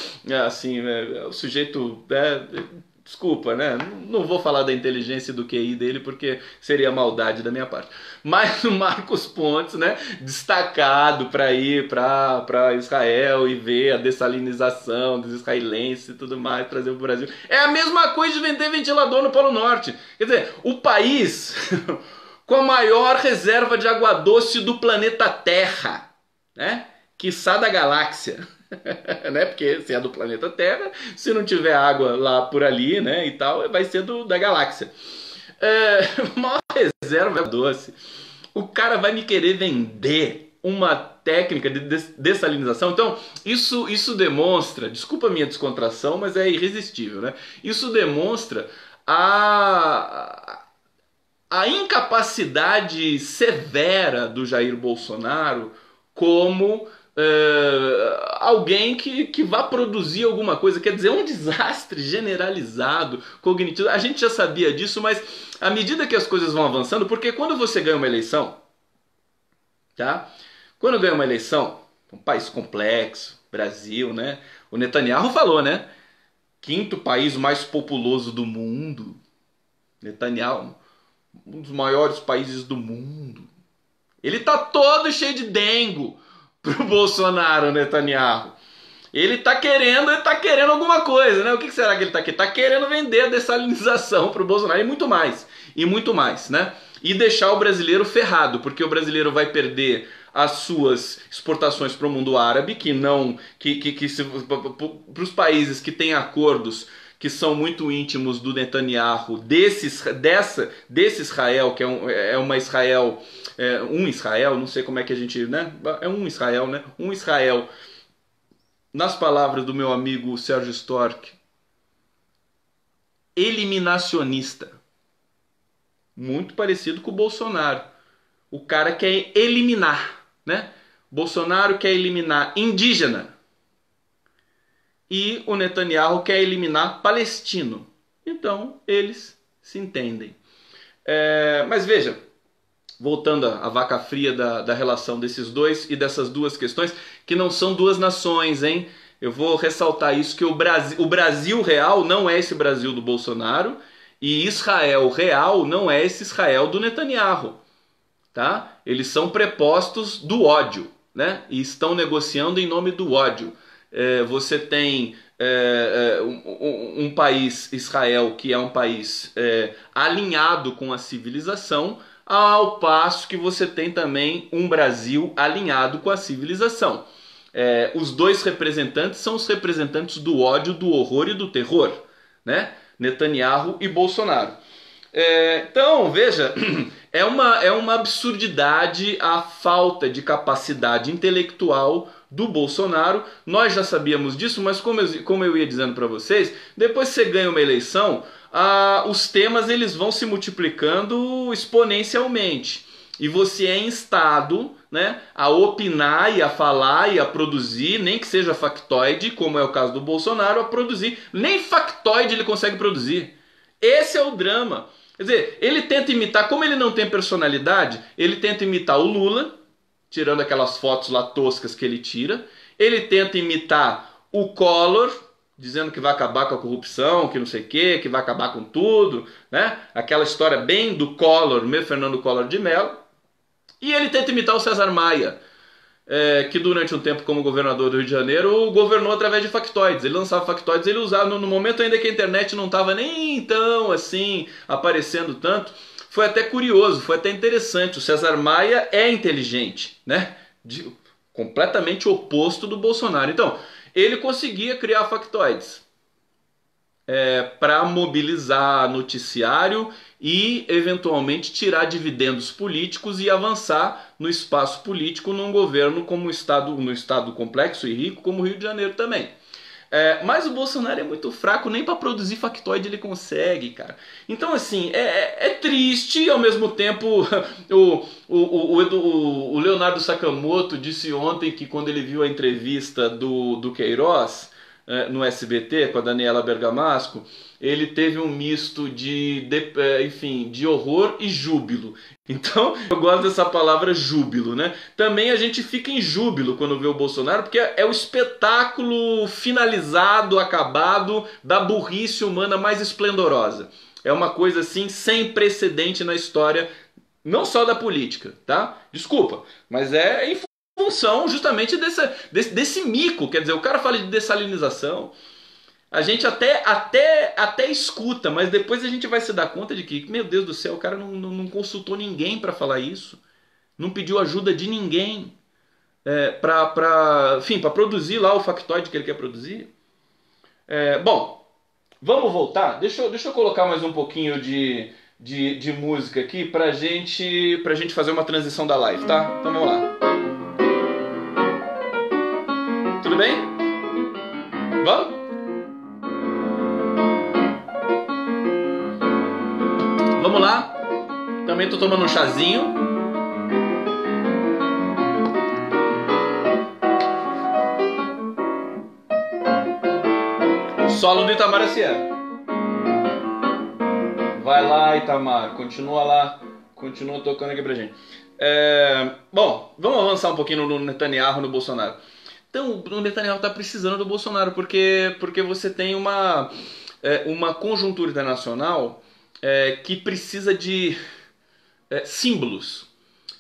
assim, é, um sujeito... É, desculpa, né? Não vou falar da inteligência e do Q I dele, porque seria maldade da minha parte. Mas o Marcos Pontes, né? Destacado para ir para Israel e ver a dessalinização dos israelenses e tudo mais, trazer para o Brasil. É a mesma coisa de vender ventilador no Polo Norte. Quer dizer, o país com a maior reserva de água doce do planeta Terra, né? Quiçá da galáxia. Né? Porque se é do planeta Terra, se não tiver água lá por ali, né, e tal, vai ser do, da galáxia. É, maior reserva doce. O cara vai me querer vender uma técnica de dessalinização. Então, isso, isso demonstra, desculpa a minha descontração, mas é irresistível, né? Isso demonstra a, a incapacidade severa do Jair Bolsonaro como... Uh, alguém que, que vá produzir alguma coisa, quer dizer, um desastre generalizado, cognitivo. A gente já sabia disso, mas à medida que as coisas vão avançando, porque quando você ganha uma eleição, tá? Quando ganha uma eleição, um país complexo, Brasil, né? O Netanyahu falou, né? Quinto país mais populoso do mundo. Netanyahu, um dos maiores países do mundo. Ele tá todo cheio de dengo. Pro Bolsonaro, Netanyahu. Ele tá querendo, ele tá querendo alguma coisa, né? O que será que ele tá querendo? Tá querendo vender a dessalinização pro Bolsonaro e muito mais. E muito mais, né? E deixar o brasileiro ferrado, porque o brasileiro vai perder as suas exportações para o mundo árabe, que não... que, que, que para os países que têm acordos que são muito íntimos do Netanyahu, desse, dessa, desse Israel, que é, um, é uma Israel... É, um Israel, não sei como é que a gente... né? É um Israel, né? Um Israel, nas palavras do meu amigo Sérgio Storch, eliminacionista. Muito parecido com o Bolsonaro. O cara quer eliminar, né? Bolsonaro quer eliminar indígena. E o Netanyahu quer eliminar palestino. Então, eles se entendem. É, mas veja... voltando à vaca fria da, da relação desses dois e dessas duas questões, que não são duas nações, hein? Eu vou ressaltar isso, que o Brasil, o Brasil real não é esse Brasil do Bolsonaro e Israel real não é esse Israel do Netanyahu, tá? Eles são prepostos do ódio, né? E estão negociando em nome do ódio. É, você tem é, um, um país, Israel, que é um país é, alinhado com a civilização, ao passo que você tem também um Brasil alinhado com a civilização. É, os dois representantes são os representantes do ódio, do horror e do terror, né? Netanyahu e Bolsonaro. É, então, veja, é uma, é uma absurdidade a falta de capacidade intelectual do Bolsonaro. Nós já sabíamos disso, mas como eu, como eu ia dizendo para vocês, depois que você ganha uma eleição, ah, os temas eles vão se multiplicando exponencialmente. E você é instado, né, a opinar e a falar e a produzir, nem que seja factoide, como é o caso do Bolsonaro, a produzir. Nem factoide ele consegue produzir. Esse é o drama. Quer dizer, ele tenta imitar, como ele não tem personalidade, ele tenta imitar o Lula, tirando aquelas fotos lá toscas que ele tira. Ele tenta imitar o Collor, dizendo que vai acabar com a corrupção, que não sei o que, que vai acabar com tudo, né? Aquela história bem do Collor, meu Fernando Collor de Mello. E ele tenta imitar o César Maia, é, que durante um tempo como governador do Rio de Janeiro governou através de factoides. Ele lançava factoides, ele usava no, no momento ainda que a internet não estava nem tão assim aparecendo tanto. Foi até curioso, foi até interessante. O César Maia é inteligente, né? De, completamente oposto do Bolsonaro. Então, ele conseguia criar factoides é, para mobilizar noticiário e, eventualmente, tirar dividendos políticos e avançar no espaço político num governo como o Estado, no Estado complexo e rico, como o Rio de Janeiro também. É, mas o Bolsonaro é muito fraco, nem para produzir factoide ele consegue, cara. Então, assim, é, é triste e, ao mesmo tempo, o, o, o, o Leonardo Sakamoto disse ontem que quando ele viu a entrevista do, do Queiroz é, no S B T com a Daniela Bergamasco, ele teve um misto de, de, enfim, de horror e júbilo. Então, eu gosto dessa palavra júbilo, né? Também a gente fica em júbilo quando vê o Bolsonaro, porque é o espetáculo finalizado, acabado, da burrice humana mais esplendorosa. É uma coisa, assim, sem precedente na história, não só da política, tá? Desculpa, mas é em função justamente desse, desse, desse mico. Quer dizer, o cara fala de dessalinização, a gente até, até, até escuta, mas depois a gente vai se dar conta de que, meu Deus do céu, o cara não, não, não consultou ninguém para falar isso. Não pediu ajuda de ninguém é, para para, enfim, para produzir lá o factoide que ele quer produzir. É, bom, vamos voltar. Deixa eu, deixa eu colocar mais um pouquinho de, de, de música aqui para gente, pra gente fazer uma transição da live, tá? Então vamos lá. Tudo bem? Vamos? Vamos lá, também tô tomando um chazinho. Solo do Itamar Assiere. Vai lá, Itamar, continua lá, continua tocando aqui pra gente. É, bom, vamos avançar um pouquinho no Netanyahu, no Bolsonaro. Então, o Netanyahu tá precisando do Bolsonaro, porque, porque você tem uma, é, uma conjuntura internacional... É, que precisa de é, símbolos,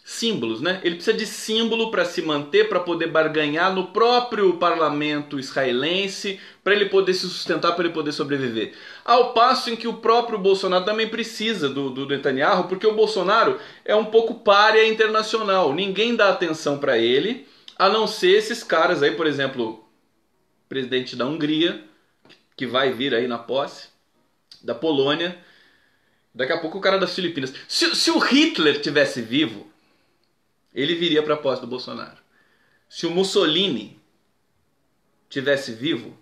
símbolos, né? Ele precisa de símbolo para se manter, para poder barganhar no próprio parlamento israelense, para ele poder se sustentar, para ele poder sobreviver. Ao passo em que o próprio Bolsonaro também precisa do, do Netanyahu, porque o Bolsonaro é um pouco pária internacional, ninguém dá atenção para ele, a não ser esses caras aí, por exemplo, o presidente da Hungria, que vai vir aí na posse, da Polônia. Daqui a pouco o cara das Filipinas. Se, se o Hitler tivesse vivo, ele viria para a posse do Bolsonaro. Se o Mussolini tivesse vivo,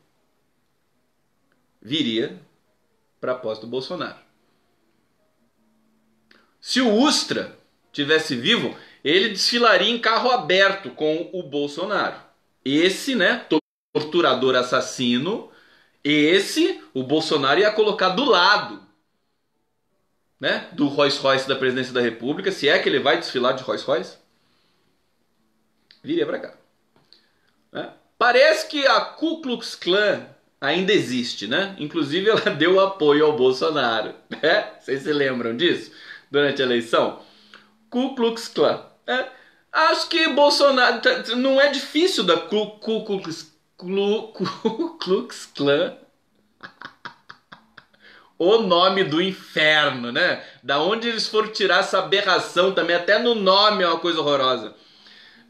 viria para a posse do Bolsonaro. Se o Ustra tivesse vivo, ele desfilaria em carro aberto com o Bolsonaro. Esse, né, torturador assassino, esse o Bolsonaro ia colocar do lado. né, do Rolls Royce da presidência da República, se é que ele vai desfilar de Rolls Royce, viria pra cá. Né? Parece que a Ku Klux Klan ainda existe, né? Inclusive ela deu apoio ao Bolsonaro, né? Vocês se lembram disso? Durante a eleição? Ku Klux Klan. Né? Acho que Bolsonaro... Não é difícil da Ku Klux Klan... O nome do inferno, né? Da onde eles foram tirar essa aberração também, até no nome é uma coisa horrorosa.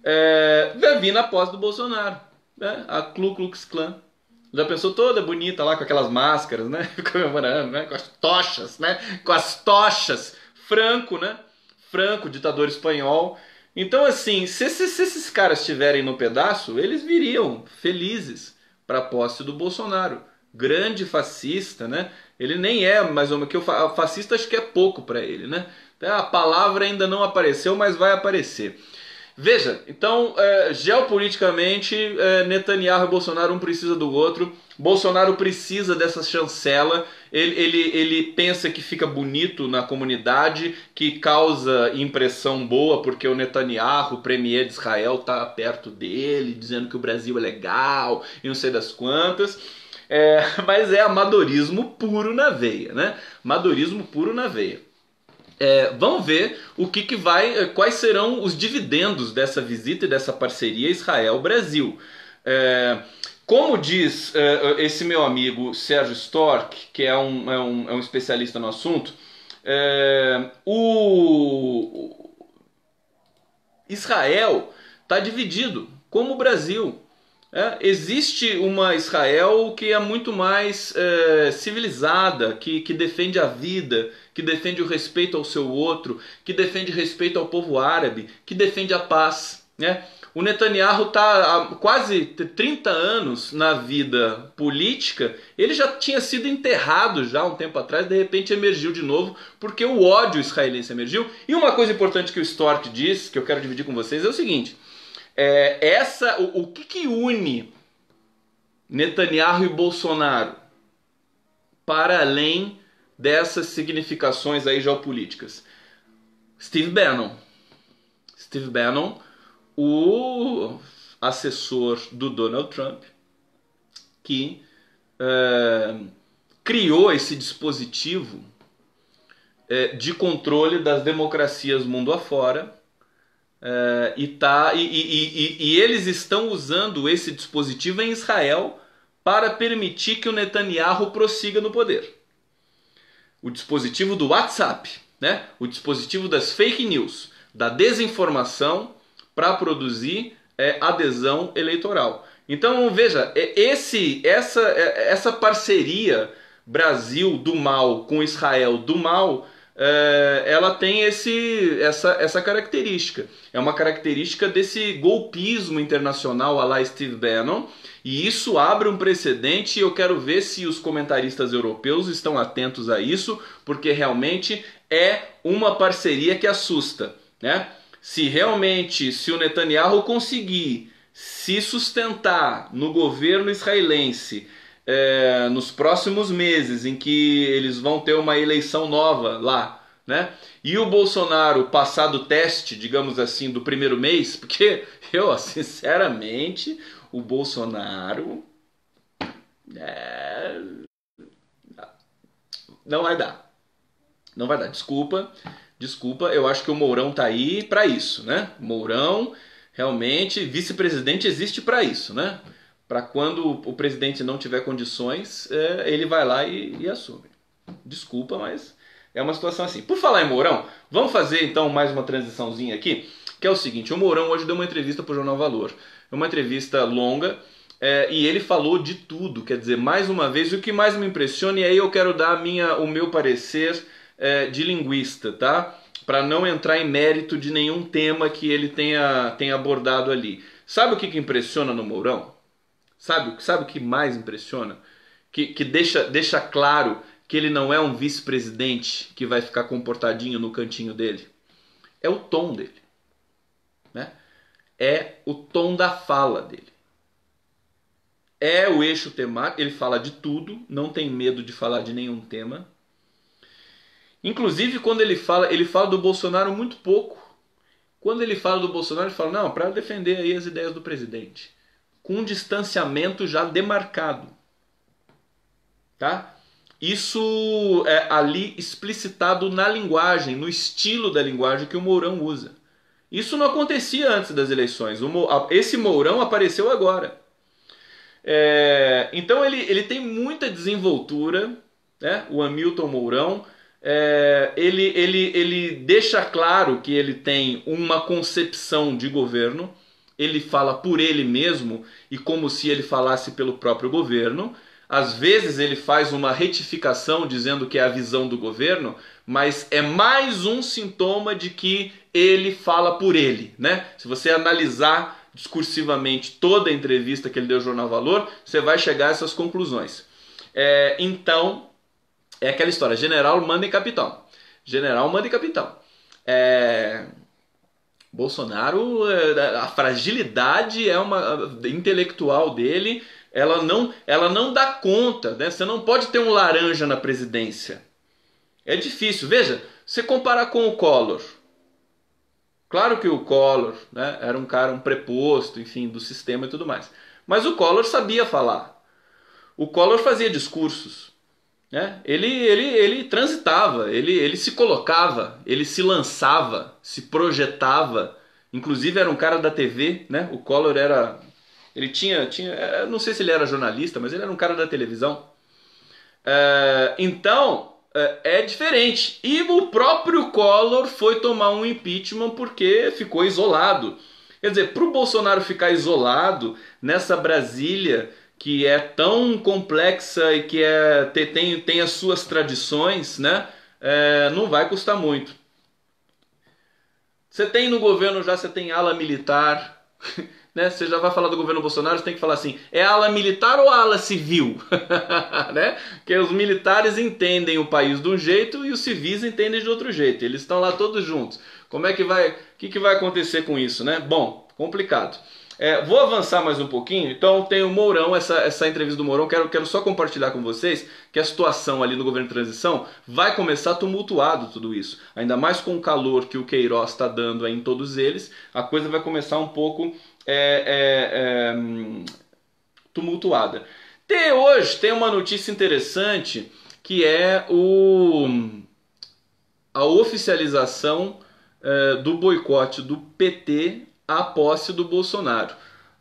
É, vai vir na posse do Bolsonaro, né? A Ku Klux Klan. Já pensou toda bonita lá com aquelas máscaras, né? Comemorando, né? Com as tochas, né? Com as tochas. Franco, né? Franco, ditador espanhol. Então, assim, se, se, se esses caras estiverem no pedaço, eles viriam felizes para a posse do Bolsonaro. Grande fascista, né? Ele nem é mais ou menos que o fascista, acho que é pouco para ele, né? A palavra ainda não apareceu, mas vai aparecer. Veja, então, é, geopoliticamente, é, Netanyahu e Bolsonaro, um precisa do outro. Bolsonaro precisa dessa chancela. Ele, ele, ele pensa que fica bonito na comunidade, que causa impressão boa, porque o Netanyahu, o premier de Israel, tá perto dele, dizendo que o Brasil é legal e não sei das quantas. É, mas é amadorismo puro na veia, né? Amadorismo puro na veia. É, vamos ver o que, que vai, quais serão os dividendos dessa visita e dessa parceria Israel-Brasil. É, como diz é, esse meu amigo Sérgio Storch, que é um, é um, é um especialista no assunto, é, o Israel está dividido, como o Brasil. É, existe uma Israel que é muito mais é, civilizada, que, que defende a vida, que defende o respeito ao seu outro, que defende respeito ao povo árabe, que defende a paz, né? O Netanyahu está há quase trinta anos na vida política, ele já tinha sido enterrado já um tempo atrás, de repente emergiu de novo, porque o ódio israelense emergiu. E uma coisa importante que o Storch diz, que eu quero dividir com vocês, é o seguinte... É, essa, o, o que, que une Netanyahu e Bolsonaro para além dessas significações aí geopolíticas? Steve Bannon. Steve Bannon, o assessor do Donald Trump, que é, criou esse dispositivo é, de controle das democracias mundo afora. Uh, e, tá, e, e, e, e eles estão usando esse dispositivo em Israel para permitir que o Netanyahu prossiga no poder. O dispositivo do WhatsApp, né? O dispositivo das fake news, da desinformação para produzir é, adesão eleitoral. Então, veja, esse, essa, essa parceria Brasil do mal com Israel do mal... É, ela tem esse, essa, essa característica. É uma característica desse golpismo internacional à la Steve Bannon. E isso abre um precedente e eu quero ver se os comentaristas europeus estão atentos a isso, porque realmente é uma parceria que assusta, né? Se realmente, se o Netanyahu conseguir se sustentar no governo israelense... É, nos próximos meses em que eles vão ter uma eleição nova lá, né? E o Bolsonaro passar do teste, digamos assim, do primeiro mês, porque eu, sinceramente, o Bolsonaro é... não vai dar, não vai dar. Desculpa, desculpa. Eu acho que o Mourão tá aí para isso, né? Mourão realmente vice-presidente existe para isso, né? Para quando o presidente não tiver condições, é, ele vai lá e, e assume. Desculpa, mas é uma situação assim. Por falar em Mourão, vamos fazer então mais uma transiçãozinha aqui, que é o seguinte, o Mourão hoje deu uma entrevista para o Jornal Valor, uma entrevista longa, é, e ele falou de tudo, quer dizer, mais uma vez, e o que mais me impressiona, e aí eu quero dar a minha, o meu parecer é, de linguista, tá? Para não entrar em mérito de nenhum tema que ele tenha, tenha abordado ali. Sabe o que, que impressiona no Mourão? Sabe, sabe o que mais impressiona? Que, que deixa, deixa claro que ele não é um vice-presidente que vai ficar comportadinho no cantinho dele. É o tom dele. Né? É o tom da fala dele. É o eixo temático. Ele fala de tudo, não tem medo de falar de nenhum tema. Inclusive, quando ele fala, ele fala do Bolsonaro muito pouco. Quando ele fala do Bolsonaro, ele fala, não, para defender aí as ideias do presidente. Com um distanciamento já demarcado. Tá? Isso é ali explicitado na linguagem, no estilo da linguagem que o Mourão usa. Isso não acontecia antes das eleições. Esse Mourão apareceu agora. É, então ele, ele tem muita desenvoltura, né? O Hamilton Mourão. É, ele, ele, ele deixa claro que ele tem uma concepção de governo, ele fala por ele mesmo e como se ele falasse pelo próprio governo. Às vezes ele faz uma retificação dizendo que é a visão do governo, mas é mais um sintoma de que ele fala por ele, né? Se você analisar discursivamente toda a entrevista que ele deu ao Jornal Valor, você vai chegar a essas conclusões. É, então... É aquela história, general manda em capitão. General manda em capitão. É... Bolsonaro, a fragilidade é uma intelectual dele, ela não, ela não dá conta, né? Você não pode ter um laranja na presidência. É difícil. Veja, você comparar com o Collor. Claro que o Collor, né, era um cara, um preposto, enfim, do sistema e tudo mais. Mas o Collor sabia falar. O Collor fazia discursos. É, ele, ele, ele transitava, ele, ele se colocava, ele se lançava, se projetava. Inclusive era um cara da T V, né? O Collor era... Ele tinha... tinha não sei se ele era jornalista, mas ele era um cara da televisão. É, então, é, é diferente. E o próprio Collor foi tomar um impeachment porque ficou isolado. Quer dizer, para o Bolsonaro ficar isolado nessa Brasília... que é tão complexa e que é, tem, tem as suas tradições, né? É, não vai custar muito. Você tem no governo já, você tem ala militar, né? Você já vai falar do governo Bolsonaro, você tem que falar assim, é ala militar ou ala civil? Né? Porque os militares entendem o país de um jeito e os civis entendem de outro jeito. Eles estão lá todos juntos. Como é que vai, o que, que vai acontecer com isso, né? Bom, complicado. É, vou avançar mais um pouquinho, então tem o Mourão, essa, essa entrevista do Mourão, quero, quero só compartilhar com vocês que a situação ali no governo de transição vai começar tumultuado tudo isso, ainda mais com o calor que o Queiroz está dando aí em todos eles, a coisa vai começar um pouco é, é, é, tumultuada. Até hoje tem uma notícia interessante que é o, a oficialização é, do boicote do P T a posse do Bolsonaro.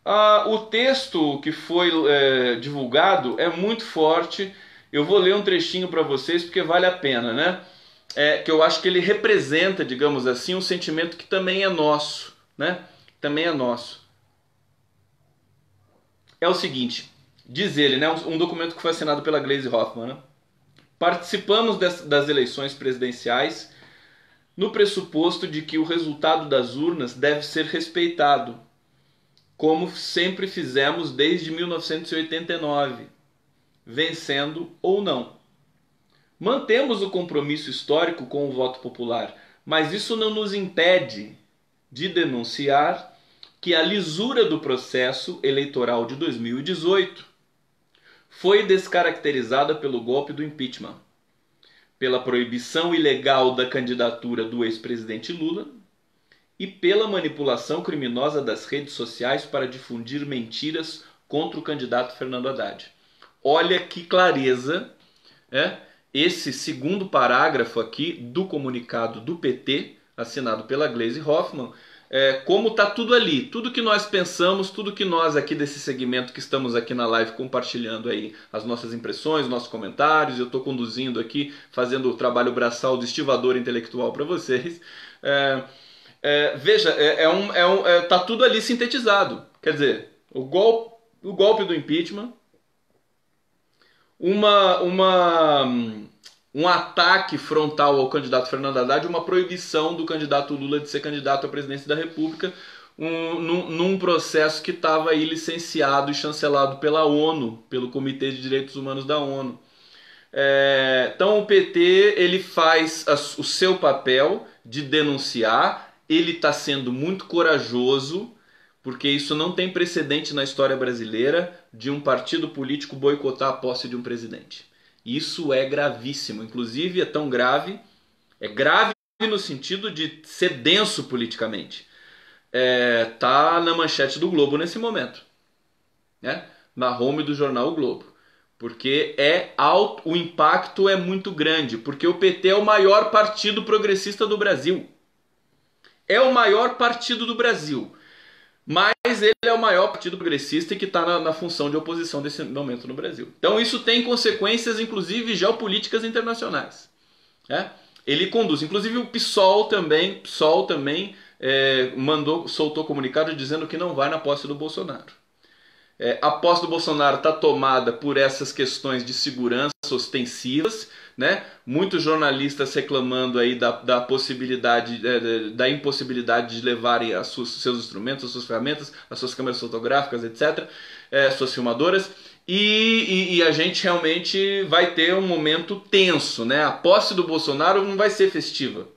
Ah, o texto que foi é, divulgado é muito forte. Eu vou ler um trechinho para vocês porque vale a pena, né? É, que eu acho que ele representa, digamos assim, um sentimento que também é nosso, né? Também é nosso. É o seguinte, diz ele, né? Um documento que foi assinado pela Gleisi Hoffmann, né? Participamos das, das eleições presidenciais no pressuposto de que o resultado das urnas deve ser respeitado, como sempre fizemos desde mil novecentos e oitenta e nove, vencendo ou não. Mantemos o compromisso histórico com o voto popular, mas isso não nos impede de denunciar que a lisura do processo eleitoral de dois mil e dezoito foi descaracterizada pelo golpe do impeachment, pela proibição ilegal da candidatura do ex-presidente Lula e pela manipulação criminosa das redes sociais para difundir mentiras contra o candidato Fernando Haddad. Olha que clareza, é, esse segundo parágrafo aqui do comunicado do P T, assinado pela Gleisi Hoffmann, é, como está tudo ali, tudo que nós pensamos, tudo que nós aqui desse segmento que estamos aqui na live compartilhando aí as nossas impressões, nossos comentários, eu estou conduzindo aqui, fazendo o trabalho braçal de estivador intelectual para vocês. É, é, veja, é, é um, é um, é, tá tudo ali sintetizado, quer dizer, o golpe, o golpe do impeachment, uma, uma, um ataque frontal ao candidato Fernando Haddad, uma proibição do candidato Lula de ser candidato à presidência da República, um, num, num processo que estava aí licenciado e chancelado pela ONU, pelo Comitê de Direitos Humanos da ONU. É, então o P T ele faz a, o seu papel de denunciar, ele está sendo muito corajoso, porque isso não tem precedente na história brasileira de um partido político boicotar a posse de um presidente. Isso é gravíssimo, inclusive é tão grave É grave no sentido de ser denso politicamente. É, tá na manchete do Globo nesse momento, né? Na home do jornal O Globo. Porque é alto, o impacto é muito grande, porque o P T é o maior partido progressista do Brasil. É o maior partido do Brasil, mas ele é o maior partido progressista que está na, na função de oposição desse momento no Brasil. Então isso tem consequências, inclusive, geopolíticas internacionais. Né? Ele conduz, inclusive o PSOL também, PSOL também é, mandou, soltou comunicado dizendo que não vai na posse do Bolsonaro. É, a posse do Bolsonaro está tomada por essas questões de segurança ostensivas, né? Muitos jornalistas reclamando aí da, da possibilidade, da impossibilidade de levarem as suas, seus instrumentos, as suas ferramentas, as suas câmeras fotográficas, etcétera, é, suas filmadoras. E, e, e a gente realmente vai ter um momento tenso, né? A posse do Bolsonaro não vai ser festiva.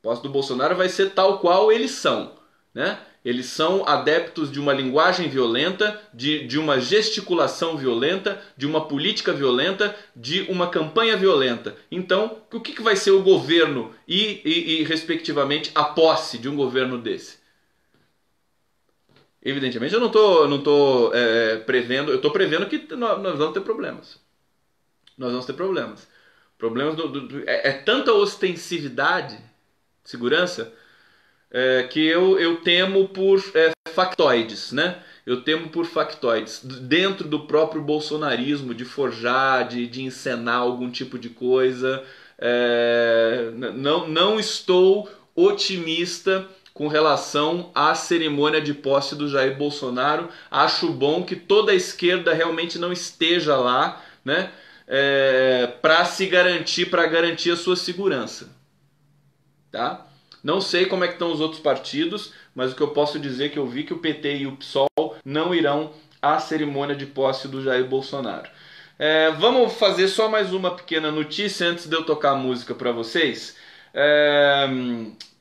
A posse do Bolsonaro vai ser tal qual eles são, né? Eles são adeptos de uma linguagem violenta, de, de uma gesticulação violenta, de uma política violenta, de uma campanha violenta. Então, o que, que vai ser o governo e, e, e, respectivamente, a posse de um governo desse? Evidentemente, eu não estou não tô, é, prevendo, eu estou prevendo que nós, nós vamos ter problemas. Nós vamos ter problemas. Problemas do, do, do, é, é tanta ostensividade, segurança... É, que eu, eu temo por é, factoides, né? Eu temo por factoides, dentro do próprio bolsonarismo, de forjar, de, de encenar algum tipo de coisa. É, não, não estou otimista com relação à cerimônia de posse do Jair Bolsonaro. Acho bom que toda a esquerda realmente não esteja lá, né? É, para se garantir, para garantir a sua segurança, tá? Não sei como é que estão os outros partidos, mas o que eu posso dizer é que eu vi que o P T e o PSOL não irão à cerimônia de posse do Jair Bolsonaro. É, vamos fazer só mais uma pequena notícia antes de eu tocar a música para vocês. É,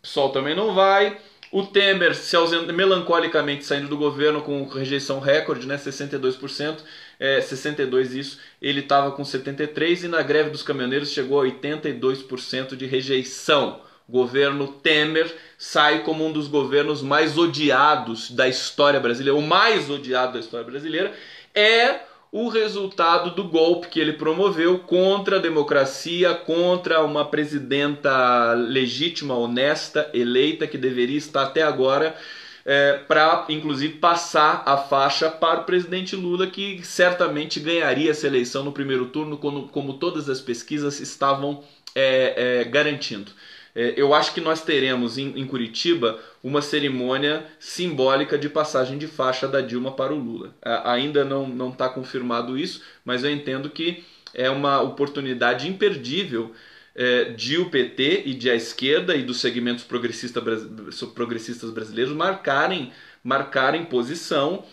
PSOL também não vai. O Temer se ausenta, melancolicamente saindo do governo com rejeição recorde, né, sessenta e dois por cento. É, sessenta e dois por cento isso, ele estava com setenta e três por cento e na greve dos caminhoneiros chegou a oitenta e dois por cento de rejeição. O governo Temer sai como um dos governos mais odiados da história brasileira, o mais odiado da história brasileira, é o resultado do golpe que ele promoveu contra a democracia, contra uma presidenta legítima, honesta, eleita, que deveria estar até agora, é, para, inclusive, passar a faixa para o presidente Lula, que certamente ganharia essa eleição no primeiro turno, como, como todas as pesquisas estavam é, é, garantindo. Eu acho que nós teremos em Curitiba uma cerimônia simbólica de passagem de faixa da Dilma para o Lula. Ainda não não está confirmado isso, mas eu entendo que é uma oportunidade imperdível de o P T e de a esquerda e dos segmentos progressista, progressistas brasileiros marcarem, marcarem posição,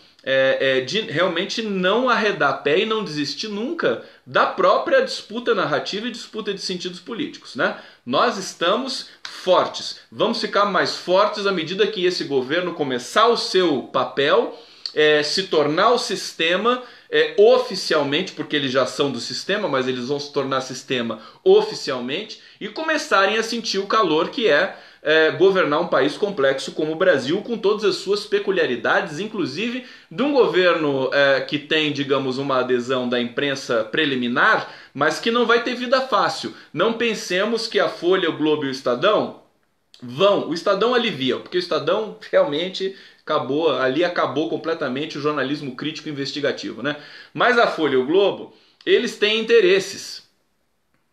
de realmente não arredar pé e não desistir nunca da própria disputa narrativa e disputa de sentidos políticos, né? Nós estamos fortes, vamos ficar mais fortes à medida que esse governo começar o seu papel, é, se tornar o sistema é, oficialmente, porque eles já são do sistema, mas eles vão se tornar sistema oficialmente e começarem a sentir o calor que é, é governar um país complexo como o Brasil, com todas as suas peculiaridades, inclusive de um governo é, que tem, digamos, uma adesão da imprensa preliminar, mas que não vai ter vida fácil. Não pensemos que a Folha, o Globo e o Estadão vão. O Estadão alivia, porque o Estadão realmente acabou, ali acabou completamente o jornalismo crítico investigativo, né? Mas a Folha e o Globo, eles têm interesses,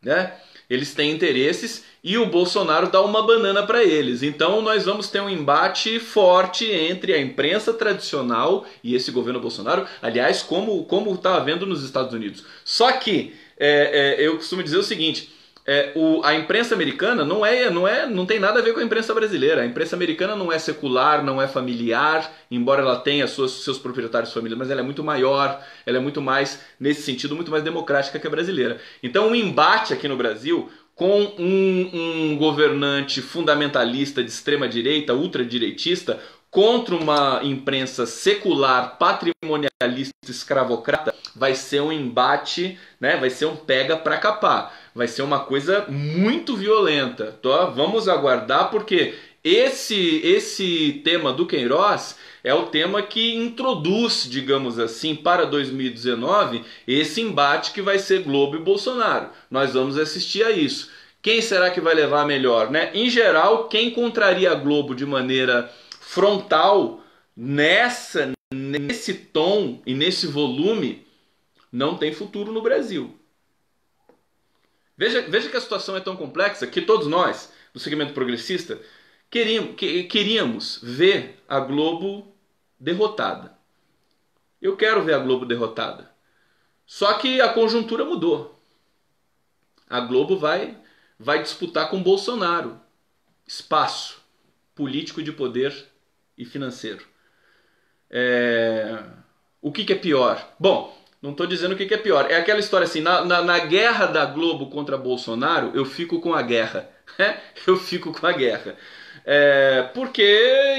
né? Eles têm interesses e o Bolsonaro dá uma banana para eles. Então nós vamos ter um embate forte entre a imprensa tradicional e esse governo Bolsonaro, aliás, como como está havendo nos Estados Unidos. Só que é, é, eu costumo dizer o seguinte, é, o, a imprensa americana não, é, não, é, não tem nada a ver com a imprensa brasileira. A imprensa americana não é secular, não é familiar, embora ela tenha suas, seus proprietários familiares, mas ela é muito maior, ela é muito mais, nesse sentido, muito mais democrática que a brasileira. Então um embate aqui no Brasil com um, um governante fundamentalista de extrema-direita, ultradireitista, contra uma imprensa secular, patrimonialista, escravocrata, vai ser um embate, né? Vai ser um pega para capar. vai ser uma coisa muito violenta. Então, vamos aguardar, porque esse, esse tema do Queiroz é o tema que introduz, digamos assim, para dois mil e dezenove, esse embate que vai ser Globo e Bolsonaro. Nós vamos assistir a isso. Quem será que vai levar a melhor, né? Em geral, quem contraria a Globo de maneira frontal nessa, nesse tom e nesse volume não tem futuro no Brasil. Veja, veja que a situação é tão complexa que todos nós, do segmento progressista, queríamos, que, queríamos ver a Globo derrotada. Eu quero ver a Globo derrotada. Só que a conjuntura mudou. A Globo vai... vai disputar com Bolsonaro espaço político, de poder e financeiro. É... O que, que é pior? Bom, não estou dizendo o que, que é pior. É aquela história assim, na, na, na guerra da Globo contra Bolsonaro, eu fico com a guerra. eu fico com a guerra. É... Porque,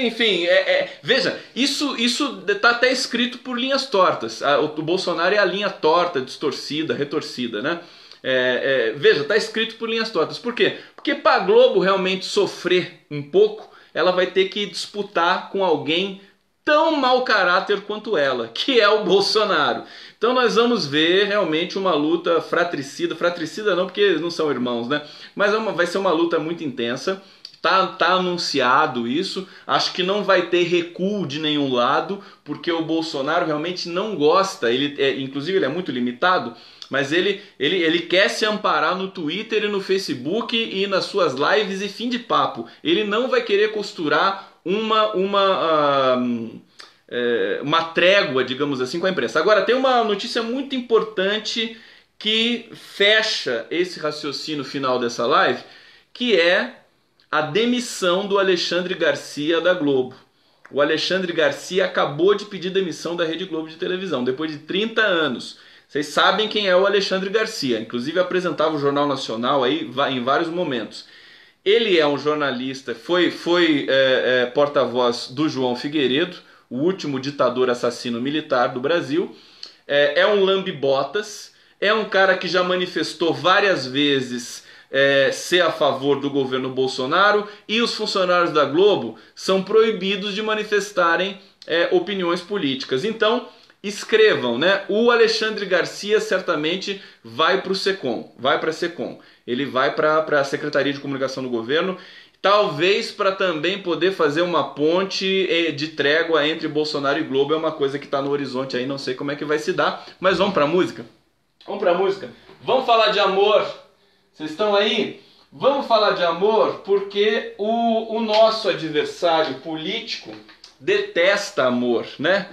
enfim, é, é... veja, isso isso está até escrito por linhas tortas. O Bolsonaro é a linha torta, distorcida, retorcida, né? É, é, veja, está escrito por linhas tortas. Por quê? Porque para a Globo realmente sofrer um pouco, ela vai ter que disputar com alguém tão mau caráter quanto ela, que é o Bolsonaro. Então nós vamos ver realmente uma luta fratricida. Fratricida não, porque não são irmãos, né? Mas é uma, vai ser uma luta muito intensa. Tá, tá anunciado isso, acho que não vai ter recuo de nenhum lado, porque o Bolsonaro realmente não gosta, ele é, inclusive ele é muito limitado, mas ele, ele, ele quer se amparar no Twitter e no Facebook e nas suas lives e fim de papo. Ele não vai querer costurar uma, uma, uh, é, uma trégua, digamos assim, com a imprensa. Agora, tem uma notícia muito importante que fecha esse raciocínio final dessa live, que é a demissão do Alexandre Garcia da Globo. O Alexandre Garcia acabou de pedir demissão da Rede Globo de televisão, depois de trinta anos. Vocês sabem quem é o Alexandre Garcia, inclusive apresentava o Jornal Nacional aí em vários momentos. Ele é um jornalista, foi, foi é, é, porta-voz do João Figueiredo, o último ditador assassino militar do Brasil. É, é um lambe-botas, é um cara que já manifestou várias vezes... É, ser a favor do governo Bolsonaro, e os funcionários da Globo são proibidos de manifestarem é, opiniões políticas. Então, escrevam, né? O Alexandre Garcia certamente vai para o SECOM, vai para a SECOM, ele vai para a Secretaria de Comunicação do Governo, talvez para também poder fazer uma ponte de trégua entre Bolsonaro e Globo. É uma coisa que está no horizonte aí, não sei como é que vai se dar, mas vamos para a música? Vamos para a música? Vamos falar de amor! Vocês estão aí? Vamos falar de amor, porque o, o nosso adversário político detesta amor, né?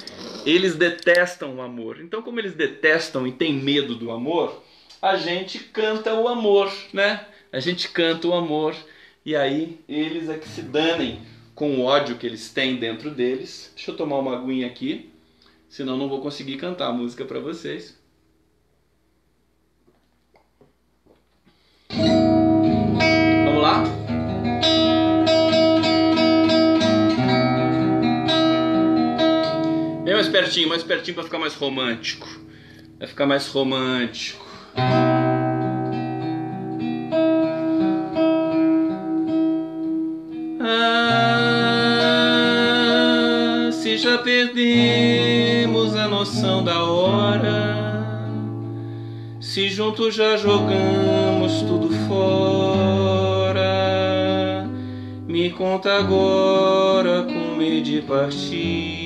Eles detestam o amor. Então, como eles detestam e têm medo do amor, a gente canta o amor, né? A gente canta o amor e aí eles é que se danem com o ódio que eles têm dentro deles. Deixa eu tomar uma aguinha aqui, senão não vou conseguir cantar a música para vocês. Vamos lá? Bem mais pertinho, mais pertinho pra ficar mais romântico. Vai ficar mais romântico. Ah, se já perdemos a noção da hora, se juntos já jogamos tudo fora, me conta agora com medo de partir.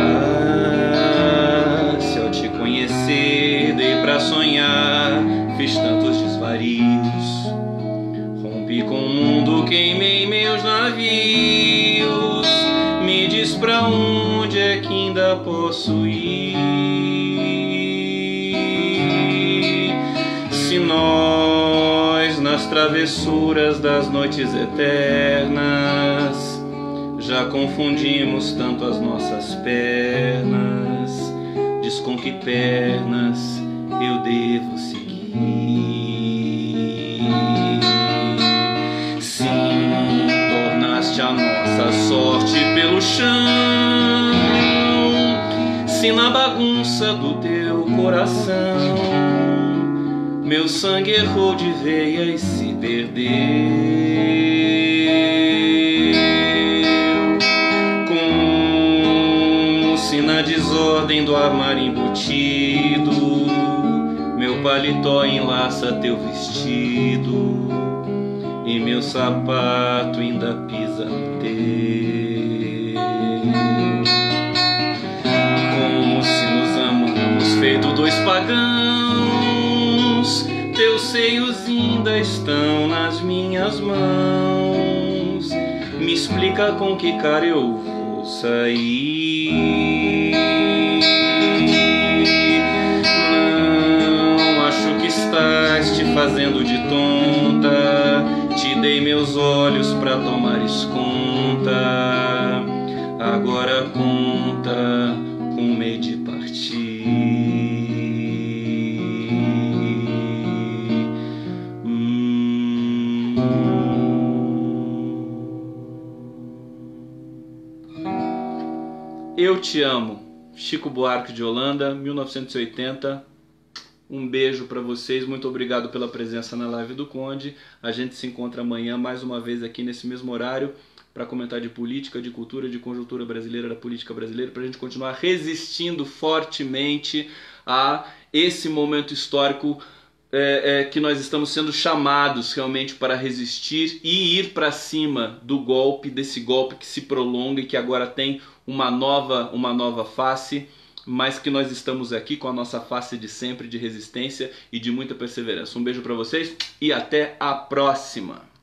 Ah, se eu te conhecer, dei pra sonhar, fiz tantos desvarios, rompi com o mundo, queimei meus navios, me diz pra um que ainda posso ir. Se nós, nas travessuras das noites eternas, já confundimos tanto as nossas pernas, diz com que pernas eu devo seguir. Sim, tornaste a nossa sorte pelo chão, Nasci na bagunça do teu coração. Meu sangue errou de veia e se perdeu. Como se na desordem do armário embutido meu paletó enlaça teu vestido e meu sapato ainda pisa no teu. Como se nos amamos feito dois pagãos, teus seios ainda estão nas minhas mãos. Me explica com que cara eu vou sair. Não, acho que estás te fazendo de tonta. Te dei meus olhos pra tomares conta. Agora conta com medo de partir. Hum. Eu te amo, Chico Buarque de Holanda, mil novecentos e oitenta. Um beijo para vocês, muito obrigado pela presença na live do Conde. A gente se encontra amanhã mais uma vez aqui nesse mesmo horário para comentar de política, de cultura, de conjuntura brasileira, da política brasileira, para a gente continuar resistindo fortemente a esse momento histórico é, é, que nós estamos sendo chamados realmente para resistir e ir para cima do golpe, desse golpe que se prolonga e que agora tem uma nova, uma nova face. Mas que nós estamos aqui com a nossa face de sempre, de resistência e de muita perseverança. Um beijo para vocês e até a próxima!